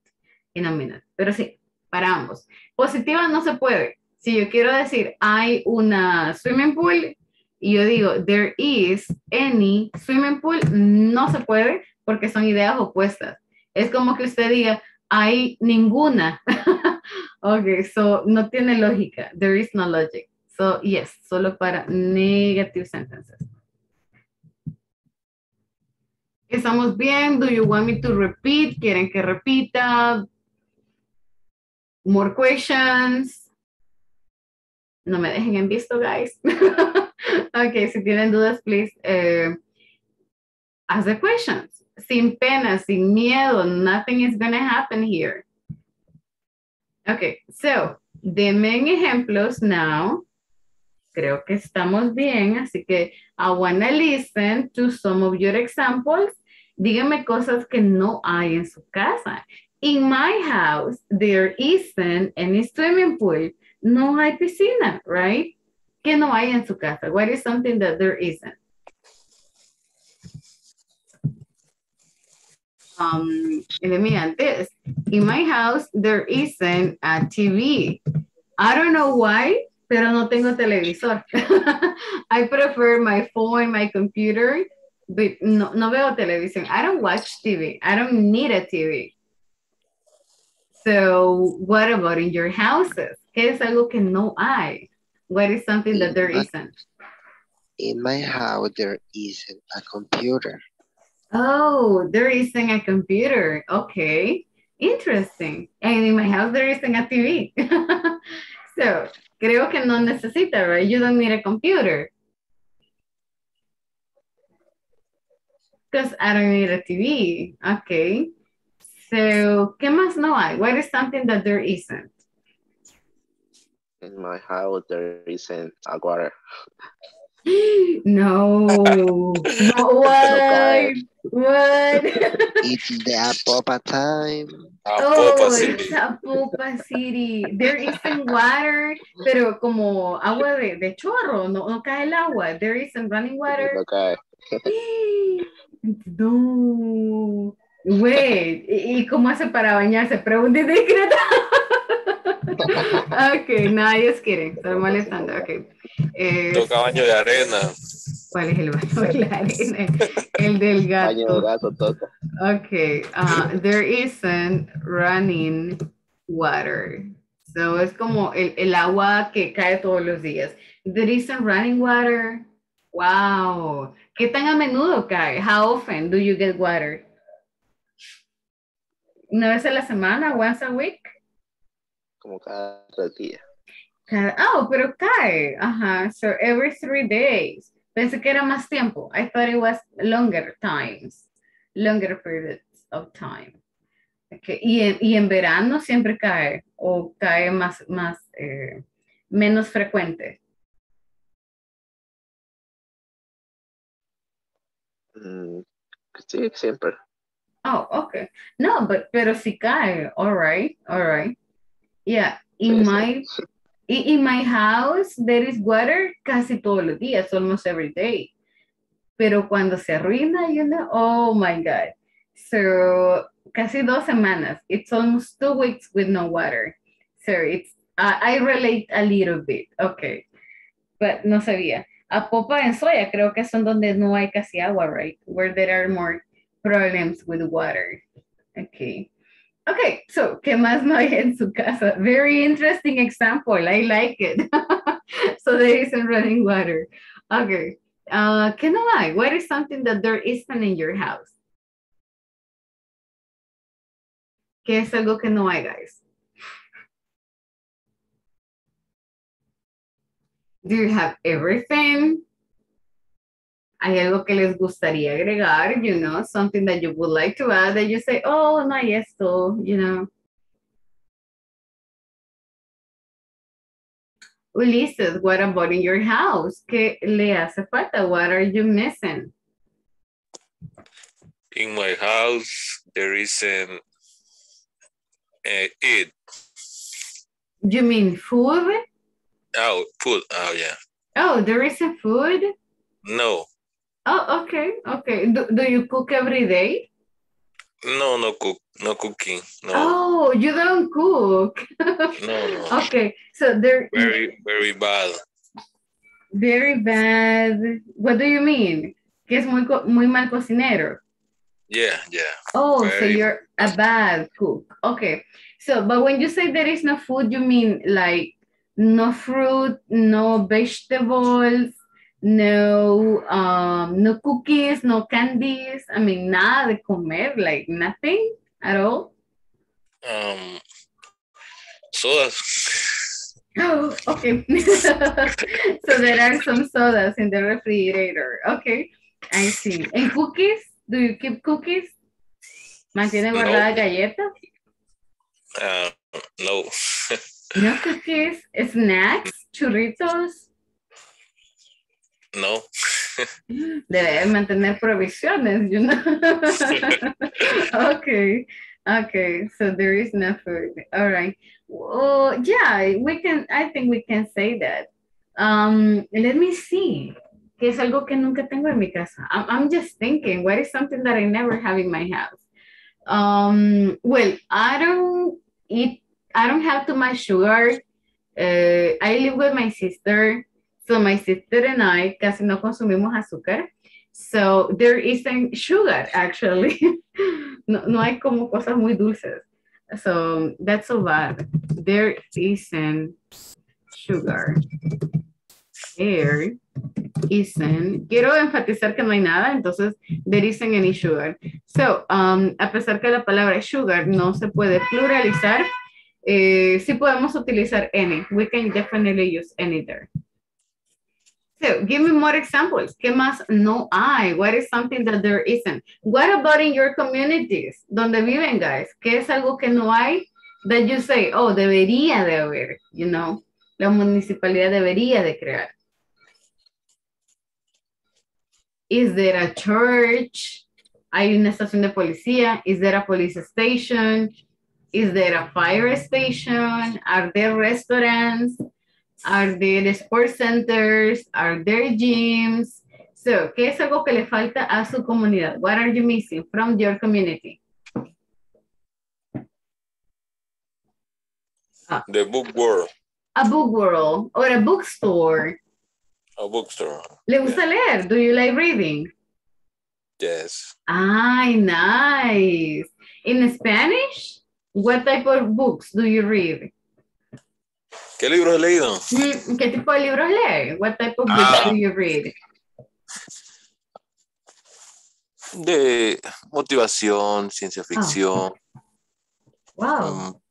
in a minute. Pero sí, para ambos. Positiva no se puede. Si yo quiero decir, hay una swimming pool, y yo digo, there is any swimming pool, no se puede porque son ideas opuestas. Es como que usted diga, hay ninguna. Ok, so no tiene lógica. There is no logic. So yes, solo para negative sentences. ¿Estamos bien? Do you want me to repeat? ¿Quieren que repita? More questions. No me dejen en visto, guys. Ok, si tienen dudas, please ask the questions. Sin pena, sin miedo, nothing is going to happen here. Okay, so, denme ejemplos now. Creo que estamos bien, así que I want to listen to some of your examples. Díganme cosas que no hay en su casa. In my house, there isn't any swimming pool. No hay piscina, right? Que no hay en su casa. What is something that there isn't? Let me add this. In my house, there isn't a TV. I don't know why, pero no tengo televisor. I prefer my phone, my computer, but no veo televisión. I don't watch TV. I don't need a TV. So, what about in your houses? ¿Qué es algo que no hay? What is something that there isn't? In my house, there isn't a computer. Oh, there isn't a computer. Okay, interesting. And in my house, there isn't a TV. So, creo que no necesita, right? You don't need a computer. Because I don't need a TV. Okay. So, ¿qué más no hay? What is something that there isn't? In my house, there isn't a water. No. What? What? It's the Apopa time. Apopa City. It's Apopa City. There isn't water, pero como agua de chorro, no cae el agua. There isn't running water. No cae. No. Wait, ¿y cómo hace para bañarse? Pregunta discreta. Ok, no, just kidding. Estoy molestando, ok. Toca baño de arena. ¿Cuál es el baño de la arena? El del gato. Baño del gato toca. Ok, there isn't running water. So es como el agua que cae todos los días. There isn't running water. Wow. ¿Qué tan a menudo cae? How often do you get water? ¿Una vez a la semana? Once a week? Como cada día. Oh, pero cae. Ajá. So every 3 days. Pensé que era más tiempo. I thought it was longer times. Longer periods of time. Okay. Y en verano siempre cae. O cae menos frecuente. Sí, siempre. Oh, okay. No, but pero si cae. All right, all right. Yeah, in my house there is water casi todos los días, almost every day. Pero cuando se arruina, you know, oh my God. So casi 2 semanas. It's almost 2 weeks with no water. So it's I relate a little bit. Okay, but no sabía. Apopa and Soya, creo que son donde no hay casi agua, right? Where there are more problems with water. Okay. Okay, so, ¿qué más no hay en su casa? Very interesting example. I like it. So there isn't running water. Okay. ¿Qué no hay? What is something that there isn't in your house? ¿Qué es algo que no hay, guys? Do you have everything? Hay algo que les gustaría agregar, you know, something that you would like to add that you say, oh, no hay esto, you know. Ulises, what about in your house? ¿Qué le hace falta? What are you missing? In my house, there isn't it. You mean food? Oh, food. Oh, yeah. Oh, there isn't food? No. Oh, okay, okay. Do you cook every day? No, no cooking. No. Oh, you don't cook. No. Okay, so there. Very, very bad. Very bad. What do you mean? Que es muy mal cocinero. Yeah. Oh, very... so you're a bad cook. Okay, so but when you say there is no food, you mean like no fruit, no vegetables. No, no cookies, no candies. I mean, nada de comer, like nothing at all. Sodas. Oh, okay. So there are some sodas in the refrigerator. Okay, I see. And cookies? Do you keep cookies? ¿Mantiene guardada galletas? No. No cookies. Snacks, churritos. No. Debe mantener provisiones, you know. Okay. So there is no food. All right. Well, yeah, we can. I think we can say that. Let me see. Que es algo que nunca tengo en mi casa. I'm just thinking. What is something that I never have in my house? Well, I don't have too much sugar. I live with my sister. So my sister and I casi no consumimos azúcar. So there isn't sugar, actually. no hay como cosas muy dulces. So that's so bad. There isn't sugar. There isn't. Quiero enfatizar que no hay nada, entonces there isn't any sugar. So a pesar que la palabra sugar no se puede pluralizar, sí podemos utilizar any. We can definitely use any there. So give me more examples. ¿Qué más no hay? What is something that there isn't? What about in your communities? Donde viven, guys? ¿Qué es algo que no hay? That you say, oh, debería de haber, you know. La municipalidad debería de crear. Is there a church? ¿Hay una estación de policía? Is there a police station? Is there a fire station? Are there restaurants? Are there sports centers? Are there gyms? So, ¿qué es algo que le falta a su comunidad? What are you missing from your community? The book world. A book world or a bookstore. A bookstore. ¿Le gusta leer? Do you like reading? Yes. Ay, nice. In Spanish, what type of books do you read? ¿Qué libros has leído? ¿Qué tipo de libros lees? What type of books do you read? De motivación, ciencia ficción. Wow.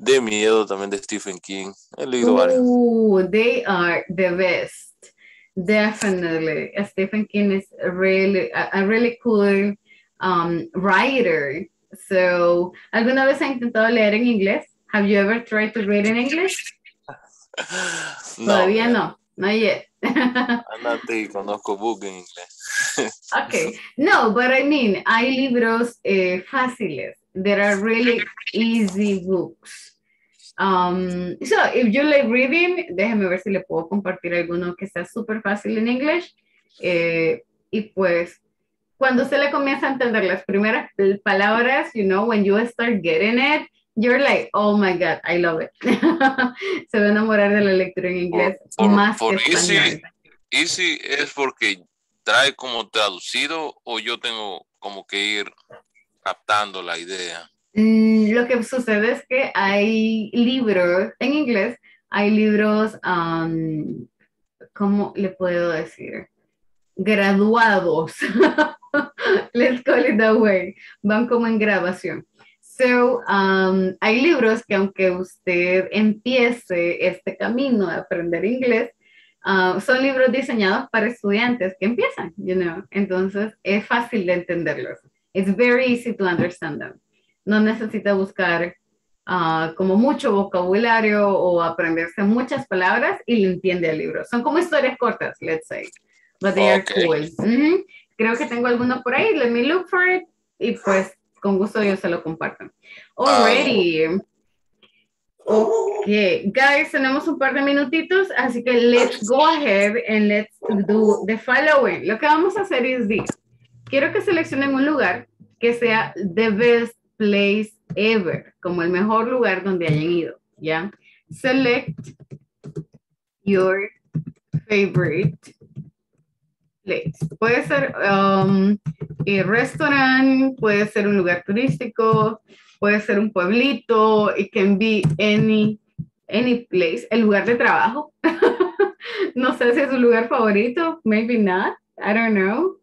De miedo también de Stephen King. He leído varios. They are the best. Definitely. Stephen King is a really cool writer. So, ¿alguna vez ha intentado leer en inglés? Have you ever tried to read in English? No. Todavía no. Not yet. Adelante, conozco book en inglés. Okay, no, but I mean, hay libros fáciles. There are really easy books. So, if you like reading, déjeme ver si le puedo compartir alguno que sea súper fácil en inglés. Y pues, cuando se le comienza a entender las primeras palabras, you know, when you start getting it, you're like, oh my God, I love it. Se va a enamorar de la lectura en inglés. Por easy, easy es porque trae como traducido o yo tengo como que ir captando la idea. Lo que sucede es que hay libros, en inglés, hay libros, ¿cómo le puedo decir? Graduados. Let's call it that way. Van como en grabación. So, hay libros que aunque usted empiece este camino de aprender inglés, son libros diseñados para estudiantes que empiezan, you know. Entonces, es fácil de entenderlos. It's very easy to understand them. No necesita buscar como mucho vocabulario o aprenderse muchas palabras y le entiende el libro. Son como historias cortas, let's say. But they are cool. Mm-hmm. Creo que tengo alguno por ahí. Let me look for it. Y pues con gusto yo se lo comparto. Alrighty. Ok. Guys, tenemos un par de minutitos. Así que let's go ahead and let's do the following. Lo que vamos a hacer es this. Quiero que seleccionen un lugar que sea the best place ever, como el mejor lugar donde hayan ido, ¿ya? Select your favorite place. Puede ser el restaurant, puede ser un lugar turístico, puede ser un pueblito, it can be any place, el lugar de trabajo. No sé si es su lugar favorito, maybe not, I don't know,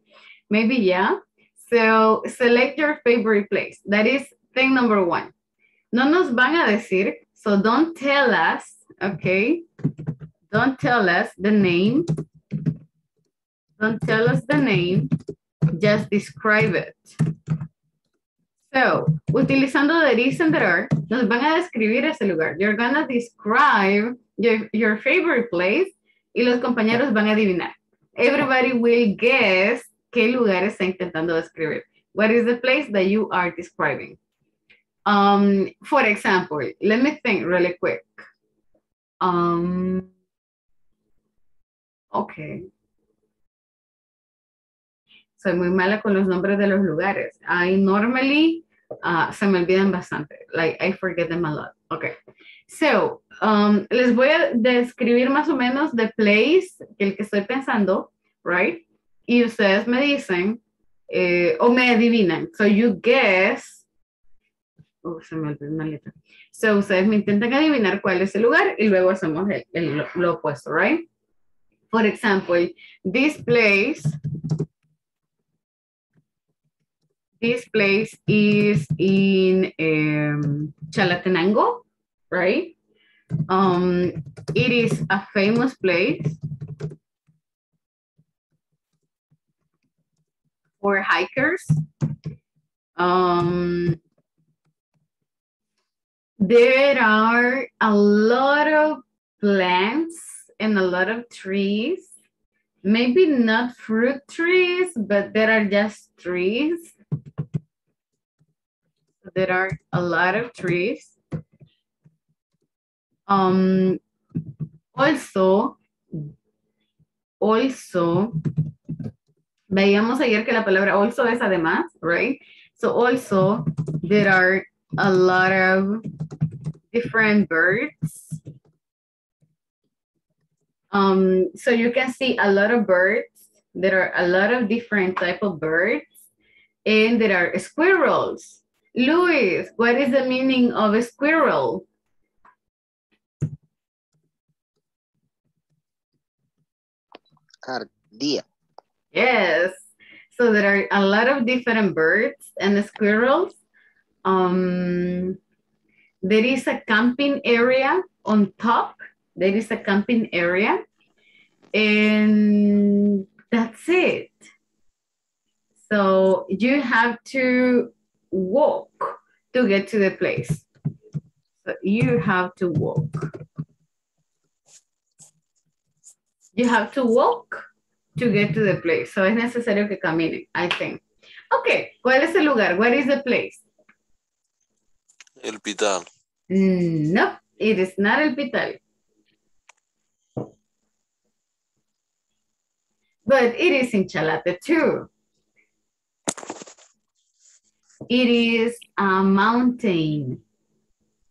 maybe yeah. So, select your favorite place. That is thing number one. No nos van a decir, so don't tell us, okay? Don't tell us the name. Don't tell us the name. Just describe it. So, utilizando the is and there are, nos van a describir ese lugar. You're going to describe your favorite place y los compañeros van a adivinar. Everybody will guess qué lugar está intentando describir. What is the place that you are describing? For example, let me think really quick. Okay. Soy muy mala con los nombres de los lugares. I normally, se me olvidan bastante. Like, I forget them a lot. Okay. So, les voy a describir más o menos the place, el que estoy pensando, right? Y ustedes me dicen, o me adivinan. So you guess. Oh, se me olvidó una letra. So ustedes me intentan adivinar cuál es el lugar y luego hacemos lo opuesto, right? For example, this place is in Chalatenango, right? It is a famous place for hikers. There are a lot of plants and a lot of trees. Maybe not fruit trees, but there are just trees. There are a lot of trees. Also, veíamos ayer que la palabra also es además, right? So also, there are a lot of different birds. So you can see a lot of birds. There are a lot of different type of birds. And there are squirrels. Luis, what is the meaning of a squirrel? Cardia. Yes, so there are a lot of different birds and the squirrels. There is a camping area on top. There is a camping area. And that's it. So you have to walk to get to the place. So you have to walk. You have to walk to get to the place. So es necesario que caminen, I think. Okay, ¿cuál es el lugar? What is the place? El Pital. No, it is not El Pital. But it is in Chalate too. It is a mountain.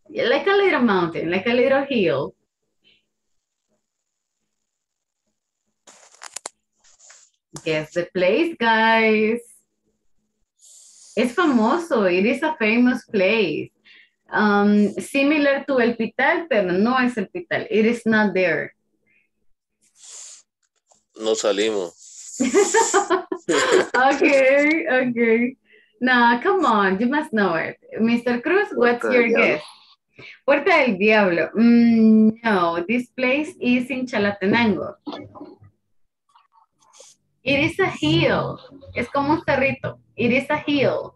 Like a little mountain, like a little hill. Guess the place, guys. Es famoso. It is a famous place. Similar to El Pital, pero no es El Pital. It is not there. No salimos. Okay, okay. Nah, come on. You must know it. Mr. Cruz, what's your guess? Puerta del Diablo. No, this place is in Chalatenango. It is a hill. Es como un cerrito. It is a hill.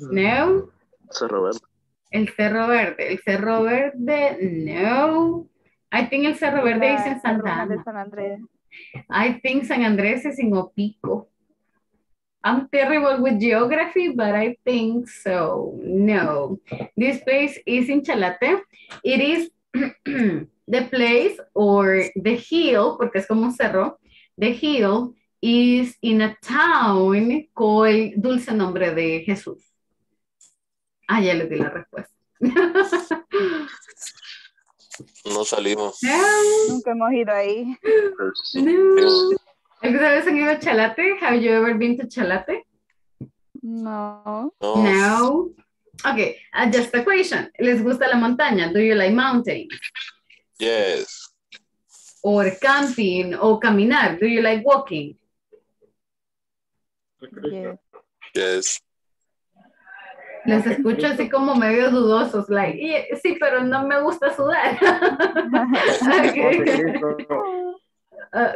No. Cerro Verde. El Cerro Verde. El Cerro Verde, no. I think el Cerro Verde is in Santa Ana. San Andrés. I think San Andrés is in Opico. I'm terrible with geography, but I think so. No. This place is in Chalate. It is the place or the hill, porque es como un cerro. The hill is in a town called Dulce Nombre de Jesús. Ah, ya les di la respuesta. No salimos. No. Nunca hemos ido ahí. No. ¿Alguna vez han ido a Chalate? Have you ever been to Chalate? No. No. Okay, just a question. ¿Les gusta la montaña? Do you like mountains? Yes. Or camping, o caminar. Do you like walking? Yes. Yes. Los escucho así como medio dudosos, like, yeah, sí, pero no me gusta sudar. Okay.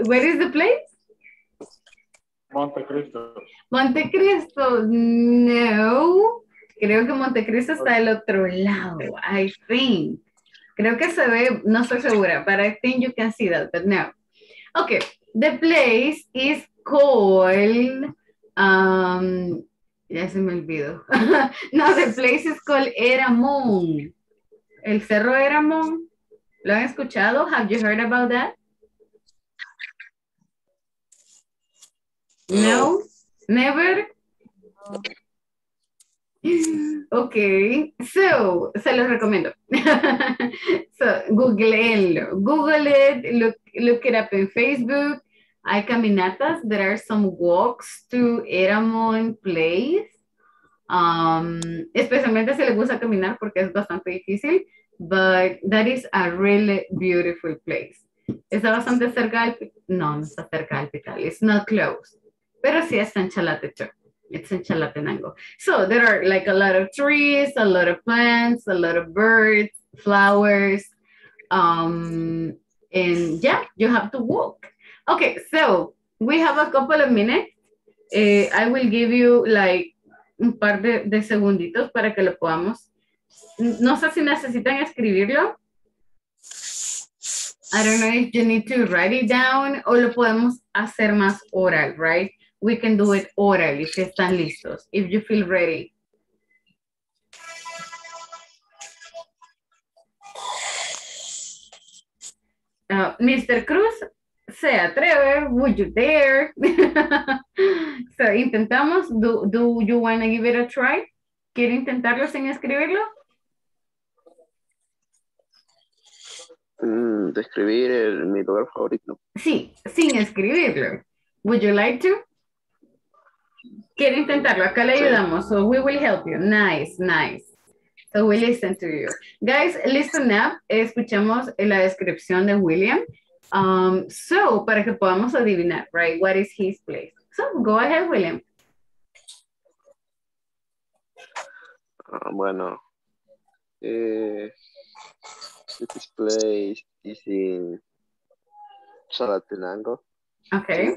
Where is the place? Monte Cristo. Monte Cristo, no. Creo que Monte Cristo está del otro lado, I think. Creo que se ve, no estoy segura, but I think you can see that, but no. Okay, the place is called... ya se me olvidó. No, the place is called El Ramón. El Cerro El Ramón. ¿Lo han escuchado? Have you heard about that? No? Never? No. Okay, so, se los recomiendo. So, googleenlo. Google it, look it up in Facebook. Hay caminatas. There are some walks to El Ramón place. Especialmente si les gusta caminar porque es bastante difícil. But that is a really beautiful place. Está bastante cerca del... No, no está cerca del Pital. It's not close. Pero sí está en Chalatenango. It's in Chalatenango. So there are like a lot of trees, a lot of plants, a lot of birds, flowers. And yeah, you have to walk. Okay, so we have a couple of minutes. I will give you like un par de segunditos para que lo podamos. No sé si necesitan escribirlo. I don't know if you need to write it down o lo podemos hacer más oral, right? We can do it orally si están listos, if you feel ready. Mr. Cruz, se atreve, would you dare? So, intentamos, do you want to give it a try? ¿Quiere intentarlo sin escribirlo? Describir mi lugar favorito. Sí, sin escribirlo. Would you like to? ¿Quiere intentarlo? Acá le ayudamos. So, we will help you. Nice, nice. So, we listen to you. Guys, listen up. Escuchemos la descripción de William. So, para que podamos adivinar, right? What is his place? So, go ahead, William. Bueno, this place is in Chalatenango. Okay.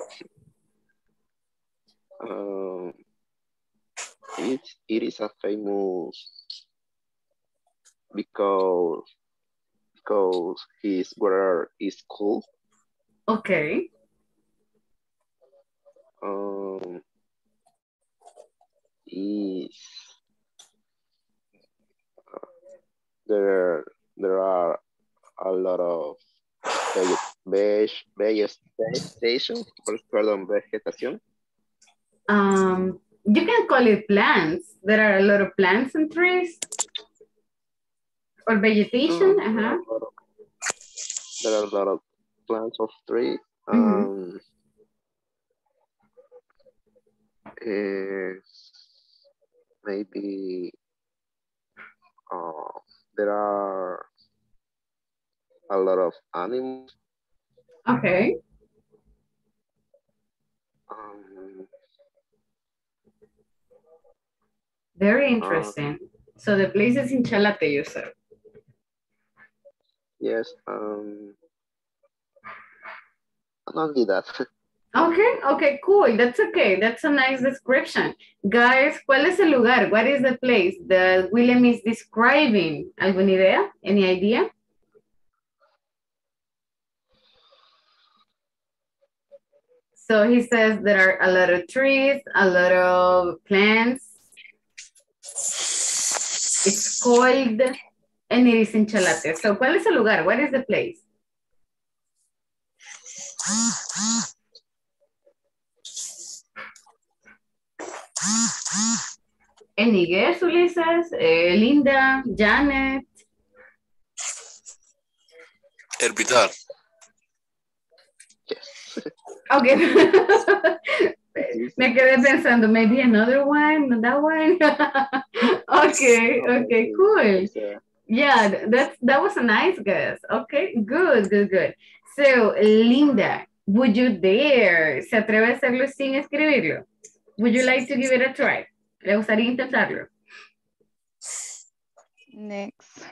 It is a famous because because his weather is cool. Okay. There are a lot of vegetation. You can call it plants. There are a lot of plants and trees. Or vegetation, There are a lot of plants of trees. Maybe there are a lot of animals. Okay. Very interesting. So the place is in Chalate, you said. Yes. I'll do that. Okay, okay, cool. That's okay. That's a nice description. Guys, ¿cuál es el lugar? What is the place that William is describing? ¿Alguna idea? Any idea? So he says there are a lot of trees, a lot of plants. It's cold and it is in Chalate. So, ¿cuál es el lugar? What is the place? Any guess, Ulises? Linda, Janet. El Pital. Yes. Okay. Me quedé pensando, maybe another one, not that one. Okay, okay, cool. Yeah, that was a nice guess. Okay, good, good, good. So, Linda, would you dare? ¿Se atreve a hacerlo sin escribirlo? Would you like to give it a try? ¿Le gustaría intentarlo? Next.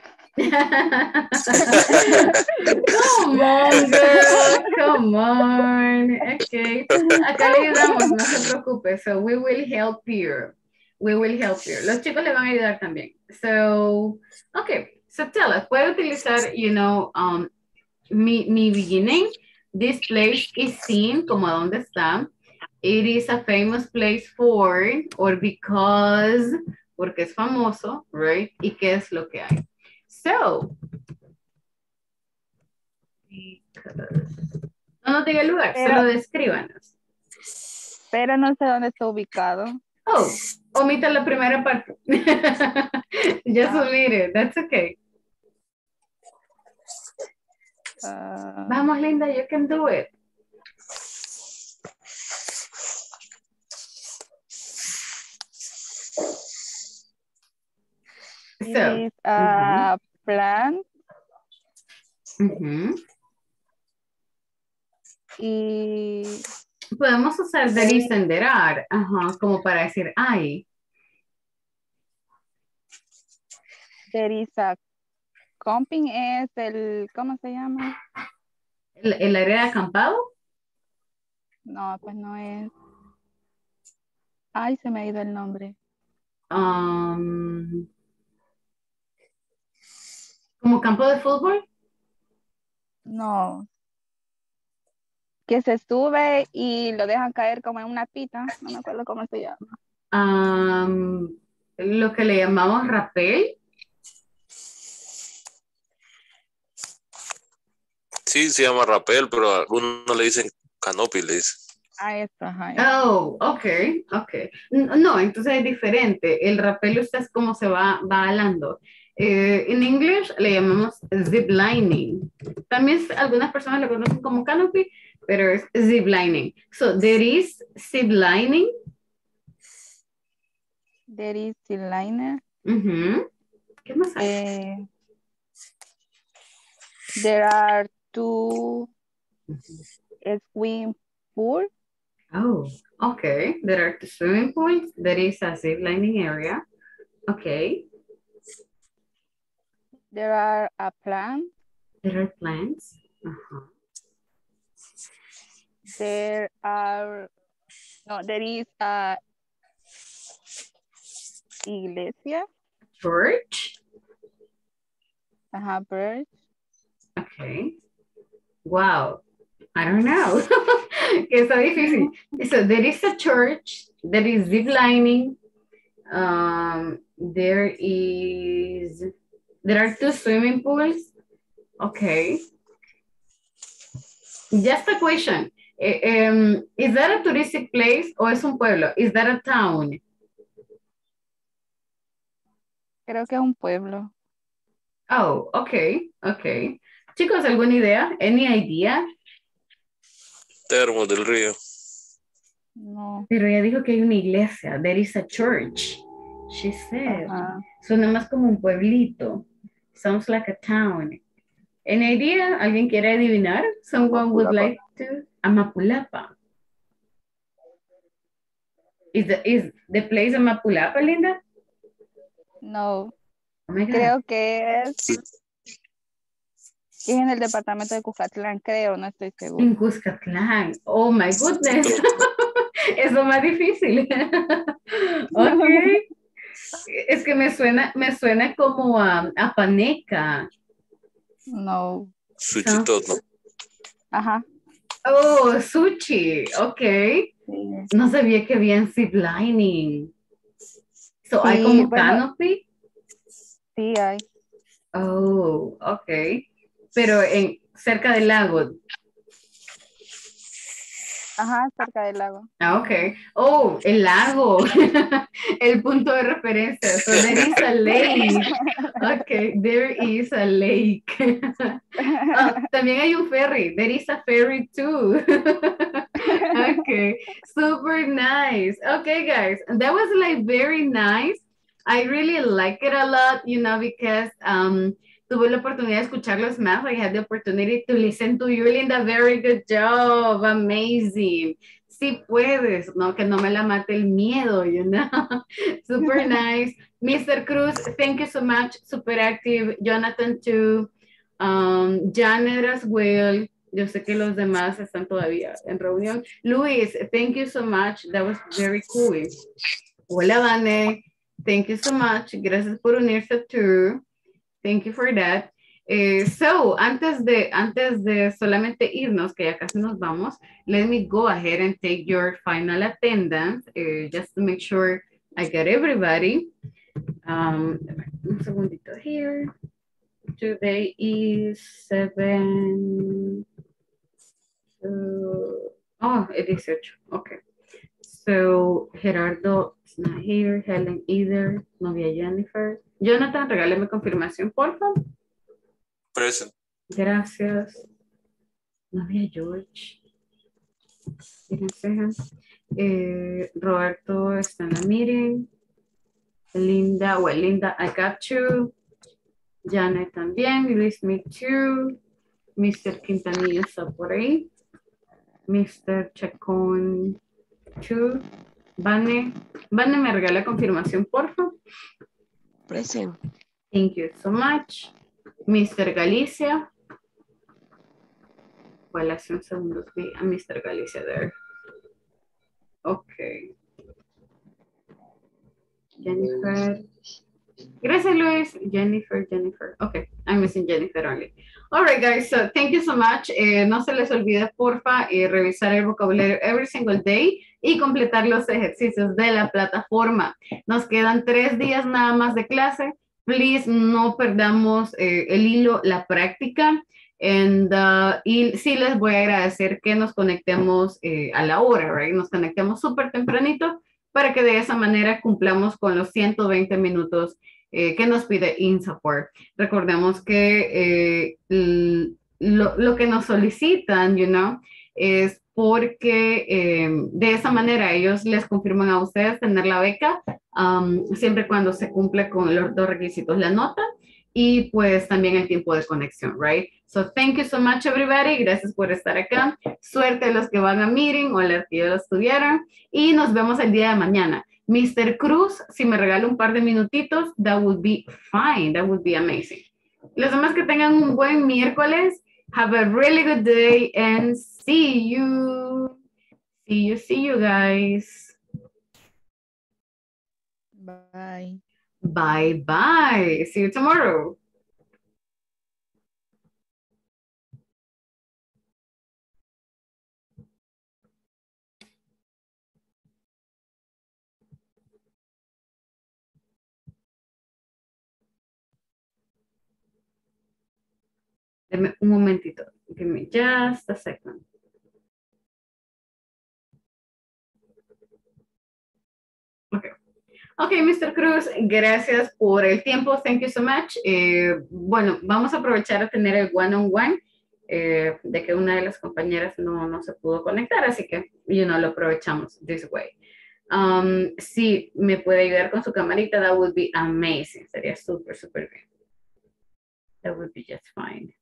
Come on, girl. Come on. Okay. Acá le ayudamos, no se preocupe. So we will help you. We will help you. Los chicos le van a ayudar también. So, okay. So tell us, puede utilizar, you know, mi beginning. This place is seen, como dónde está. It is a famous place for, or because, porque es famoso, right? ¿Y qué es lo que hay? So, because, no nos diga el lugar, solo descríbanos. Pero no sé dónde está ubicado. Oh, omita la primera parte. Just omit it, that's okay. Vamos, Linda, you can do it. So, plant. Y podemos usar there is and there are, como para decir hay. There is a camping, es el, ¿cómo se llama? ¿El área de acampado? No, pues no es. Ay, se me ha ido el nombre. ¿Como campo de fútbol? No. Que se sube y lo dejan caer como en una pita. No me acuerdo cómo se llama. Lo que le llamamos rapel. Sí, se llama rapel, pero algunos le dicen canopy, le dicen. Ah, eso, ajá. Oh, ok, ok. No, entonces es diferente. El rapel usted es como se va alando. En inglés le llamamos zip lining. También algunas personas lo conocen como canopy, pero es zip lining. So, there is zip lining. There is zip liner. ¿Qué más hay? There are two swimming pools. Oh, okay. There are two swimming pools. There is a zip lining area. Okay. There are a plant. There are plants. There are, no, there is a iglesia. Church. Birch. Okay. Wow. I don't know. Okay, so difícil. So there is a church, there is zip lining. There are two swimming pools. Okay. Just a question. Is that a touristic place or es un pueblo? Is that a town? Creo que es un pueblo. Oh, okay, okay. Chicos, ¿alguna idea? Any idea? Termo del Río. No. Pero ella dijo que hay una iglesia. There is a church. She said. Suena más como un pueblito. Sounds like a town. Any idea? ¿Alguien quiere adivinar? Someone would like to. Mapulapa. Is the place of Mapulapa, Linda? No. Oh my God. Creo que es en el departamento de Cuscatlán, creo, no estoy segura. En Cuscatlán. Oh my goodness. Es lo más difícil. Okay. Es que me suena como a Paneca. No. Suchitoto. Ajá. Oh, sushi. Okay. No sabía que había zip lining. So, sí, ¿hay como canopy? Sí, hay. Oh, okay. Pero cerca del lago. Ajá, cerca del lago. Ah, okay. Oh, el lago. El punto de referencia. So, there is a lake. Okay, there is a lake. Oh, también hay un ferry. There is a ferry too. Okay, super nice. Okay, guys, that was like very nice. I really like it a lot, you know, because tuve la oportunidad de escucharlos más. I had the opportunity to listen to you, Linda. Very good job. Amazing. Sí puedes, ¿no? Que no me la mate el miedo, you know. Super nice. Mr. Cruz, thank you so much. Super active. Jonathan, too. Janet as well. Yo sé que los demás están todavía en reunión. Luis, thank you so much. That was very cool. Hola, Vane. Thank you so much. Gracias por unirse, too. Thank you for that. So, antes de solamente irnos, que ya casi nos vamos, let me go ahead and take your final attendance, just to make sure I get everybody. Un segundito here. Today is 7. Oh, it is 8. Okay. So, Gerardo is not here, Helen either, no via Jennifer. Jonathan, regáleme confirmación, por favor. Present. Gracias. No había George. Roberto está en la meeting. Linda, well, Linda, I got you. Janet también. Luis, me too. Mr. Quintanilla está por ahí. Mr. Chacón, too. Vane, me regala confirmación, por favor. Present. Thank you so much. Mr. Galicia. Well, hace un segundo vi a Mr. Galicia there. Okay. Jennifer. Gracias, Luis. Jennifer. Okay, I'm missing Jennifer only. All right, guys, so thank you so much. No se les olvide, porfa, revisar el vocabulario every single day y completar los ejercicios de la plataforma. Nos quedan 3 días nada más de clase. Please, no perdamos el hilo, la práctica. Y sí les voy a agradecer que nos conectemos a la hora, right? Nos conectemos súper tempranito para que de esa manera cumplamos con los 120 minutos que nos pide INSupport. Recordemos que lo que nos solicitan, you know, es porque de esa manera ellos les confirman a ustedes tener la beca siempre cuando se cumple con los 2 requisitos, la nota y pues también el tiempo de conexión, right? So thank you so much everybody, gracias por estar acá, suerte a los que van a meeting o a los que ya lo estudiaron y nos vemos el día de mañana. Mr. Cruz, si me regala un par de minutitos, that would be fine. That would be amazing. Los demás que tengan un buen miércoles. Have a really good day and see you. See you guys. Bye. Bye. See you tomorrow. Deme un momentito. Give me just a second. Okay. Okay, Mr. Cruz, gracias por el tiempo. Thank you so much. Bueno, vamos a aprovechar a tener el one-on-one de que una de las compañeras no se pudo conectar, así que lo aprovechamos this way. Si me puede ayudar con su camarita, that would be amazing. Sería súper, súper bien. That would be just fine.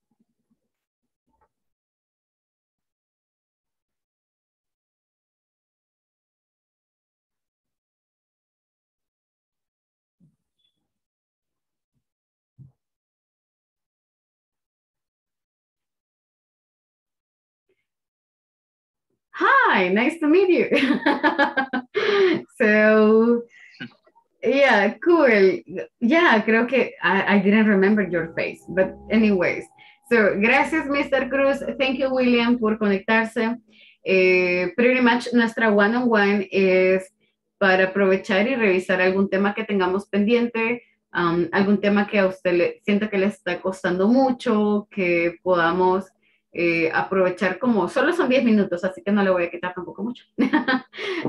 Hi, nice to meet you. So, yeah, cool. Yeah, creo que I didn't remember your face, but anyways. So, gracias, Mr. Cruz. Thank you, William, por conectarse. Pretty much nuestra one-on-one es para aprovechar y revisar algún tema que tengamos pendiente, algún tema que a usted sienta que le está costando mucho, que podamos aprovechar como, solo son 10 minutos, así que no le voy a quitar tampoco mucho.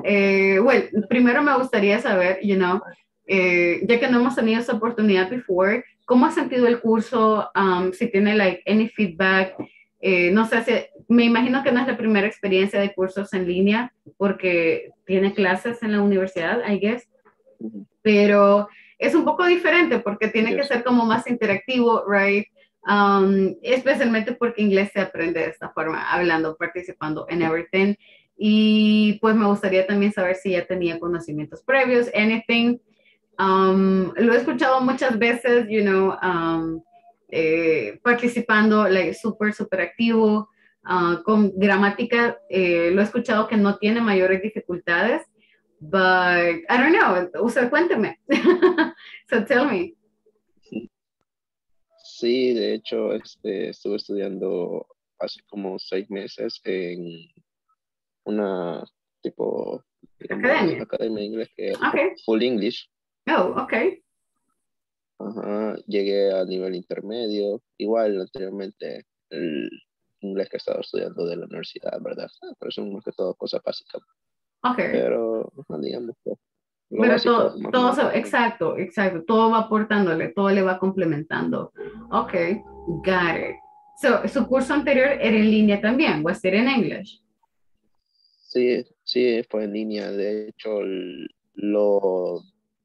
Well, primero me gustaría saber, ya que no hemos tenido esa oportunidad before, ¿cómo ha sentido el curso? Si tiene like any feedback, no sé, me imagino que no es la primera experiencia de cursos en línea, porque tiene clases en la universidad, I guess, pero es un poco diferente porque tiene que ser como más interactivo, right? Especialmente porque inglés se aprende de esta forma, hablando, participando en everything. Y pues me gustaría también saber si ya tenía conocimientos previos, anything. Lo he escuchado muchas veces, participando, like, súper activo, con gramática, lo he escuchado que no tiene mayores dificultades, but I don't know, usted cuénteme. So tell me. Sí, de hecho, estuve estudiando hace como 6 meses en una tipo academia de inglés que es Full English. Oh, ok. Ajá, llegué a nivel intermedio. Igual, anteriormente, el inglés que estaba estudiando de la universidad, ¿verdad? Pero son más que todo cosas básicas. Ok. Pero, digamos que... Pero todo, exacto. Todo va aportándole, todo le va complementando. Ok, got it. So, su curso anterior era en línea también, was it in English? Sí, fue en línea. De hecho, lo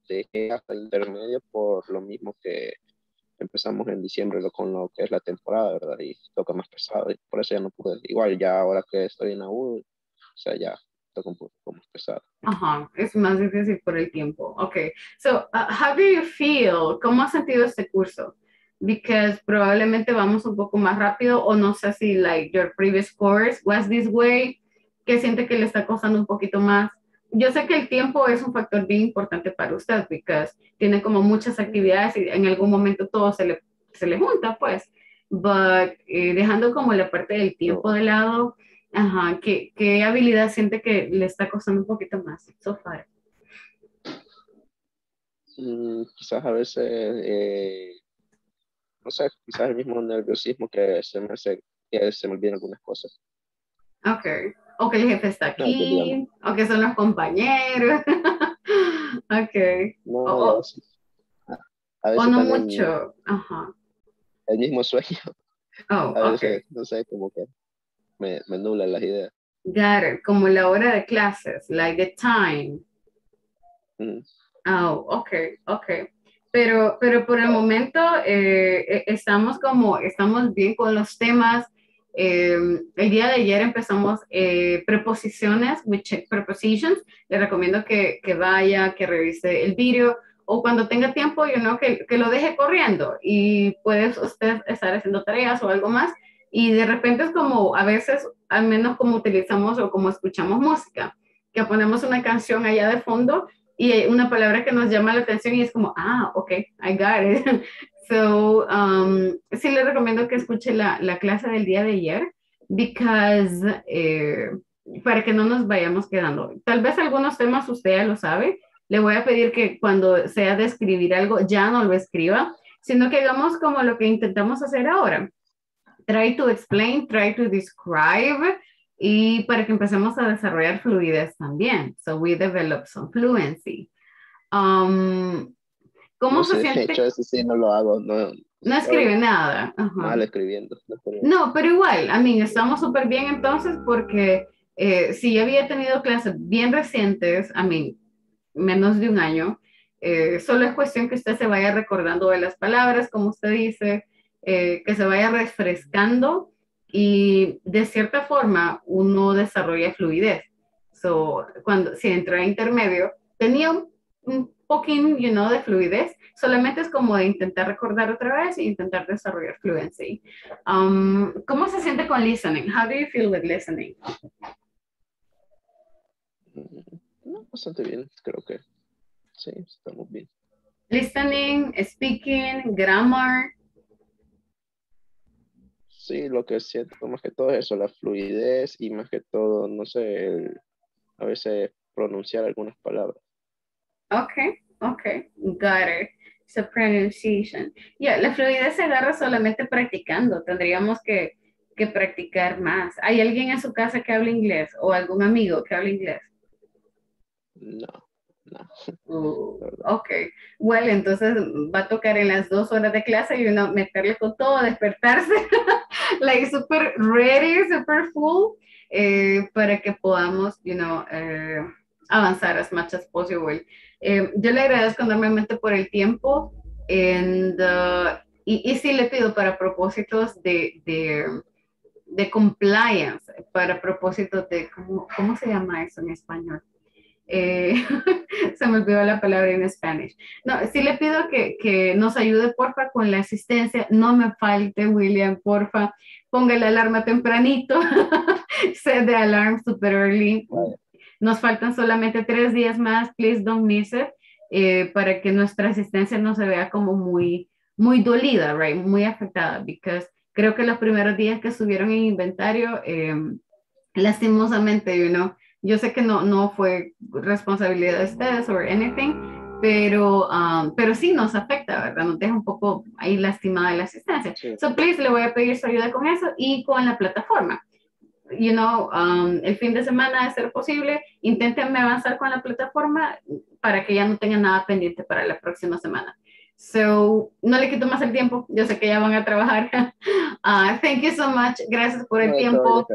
dejé hasta el intermedio por lo mismo que empezamos en diciembre con lo que es la temporada, ¿verdad? Y toca más pesado, y por eso ya no pude. Igual, ya ahora que estoy en AU, o sea, ya. Como pesado. Ajá, es más difícil por el tiempo. Okay, so how do you feel? ¿Cómo has sentido este curso? Because probablemente vamos un poco más rápido o no sé si like your previous course was this way, que siente que le está costando un poquito más. Yo sé que el tiempo es un factor bien importante para usted because tiene como muchas actividades y en algún momento todo se le junta pues, but dejando como la parte del tiempo de lado. Ajá, ¿qué habilidad siente que le está costando un poquito más so far? Quizás a veces, no sé, quizás el mismo nerviosismo que se me olvidan algunas cosas. Ok, o que el jefe está aquí, o que son los compañeros. Ok. No, a veces no mucho. Ajá. El mismo sueño. Oh, a veces, no sé, como que me nublan las ideas. Got it. Como la hora de clases, like the time. Oh, okay. Pero por el momento estamos bien con los temas. El día de ayer empezamos preposiciones, prepositions. Le recomiendo que vaya, que revise el video o cuando tenga tiempo, que lo deje corriendo y puede usted estar haciendo tareas o algo más. Y de repente es como, a veces, al menos como utilizamos o como escuchamos música, que ponemos una canción allá de fondo y hay una palabra que nos llama la atención y es como, ah, ok, I got it. So, sí le recomiendo que escuche la clase del día de ayer, because, para que no nos vayamos quedando. Tal vez algunos temas usted ya lo sabe. Le voy a pedir que cuando sea de escribir algo, ya no lo escriba, sino que hagamos como lo que intentamos hacer ahora. Try to explain, try to describe, y para que empecemos a desarrollar fluidez también. So we develop some fluency. ¿Cómo no se siente? De hecho, eso sí no lo hago, no escribe nada. Ajá. Mal escribiendo. No, pero igual, estamos súper bien entonces porque si yo había tenido clases bien recientes, menos de un año, solo es cuestión que usted se vaya recordando de las palabras, como usted dice, que se vaya refrescando y de cierta forma uno desarrolla fluidez. So, cuando si entré a intermedio, tenía un poquito, de fluidez. Solamente es como de intentar recordar otra vez e intentar desarrollar fluency. ¿Cómo se siente con listening? How do you feel with listening? No, bastante bien, creo que sí, estamos bien. Listening, speaking, grammar. Sí, lo que siento más que todo es eso, la fluidez y más que todo, no sé, a veces pronunciar algunas palabras. Okay, got it. So pronunciation. Yeah, la fluidez se agarra solamente practicando. Tendríamos que practicar más. ¿Hay alguien en su casa que hable inglés o algún amigo que hable inglés? No. Okay. Well, entonces va a tocar en las 2 horas de clase y uno meterle con todo, despertarse, like super ready, super full, para que podamos, avanzar as much as possible. Yo le agradezco enormemente por el tiempo y sí le pido para propósitos de compliance, para propósitos de, ¿cómo se llama eso en español? Se me olvidó la palabra en Spanish. No, sí le pido que nos ayude, porfa, con la asistencia. No me falte, William, porfa. Ponga la alarma tempranito. Set the alarm super early. Nos faltan solamente 3 días más, please don't miss it, para que nuestra asistencia no se vea como muy dolida, right? Muy afectada, because creo que los primeros días que subieron en inventario, lastimosamente, yo sé que no fue responsabilidad de ustedes or anything, pero sí nos afecta, ¿verdad? Nos deja un poco ahí lastimada la asistencia. Sí. So please, le voy a pedir su ayuda con eso y con la plataforma. El fin de semana, de ser posible, inténtenme avanzar con la plataforma para que ya no tengan nada pendiente para la próxima semana. So, no le quito más el tiempo. Yo sé que ya van a trabajar. Thank you so much. Gracias por el tiempo.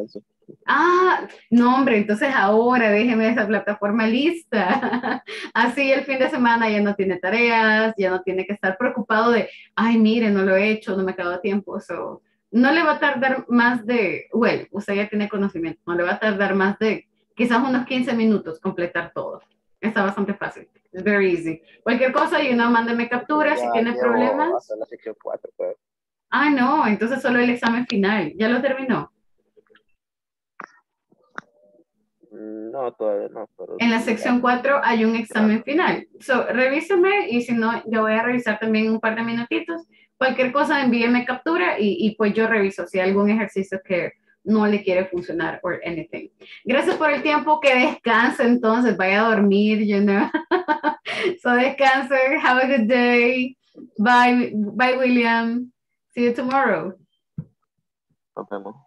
No, hombre, entonces ahora déjeme esa plataforma lista. Así el fin de semana ya no tiene tareas, ya no tiene que estar preocupado de, ay, mire, no lo he hecho, no me ha quedado tiempo. So, no le va a tardar más de, usted ya tiene conocimiento, no le va a tardar más de quizás unos 15 minutos completar todo. Está bastante fácil. It's very easy. Cualquier cosa, mándeme captura si tiene problemas. Hasta la sección 4, pues. Ah, no, entonces solo el examen final. ¿Ya lo terminó? No, todavía no. Pero en la sección 4 hay un examen final. So, revíseme y si no, yo voy a revisar también un par de minutitos. Cualquier cosa, envíeme captura y pues yo reviso si hay algún ejercicio que no le quiere funcionar or anything. Gracias por el tiempo, que descanse entonces, vaya a dormir, So descanse, have a good day. Bye, William. See you tomorrow. Nos vemos.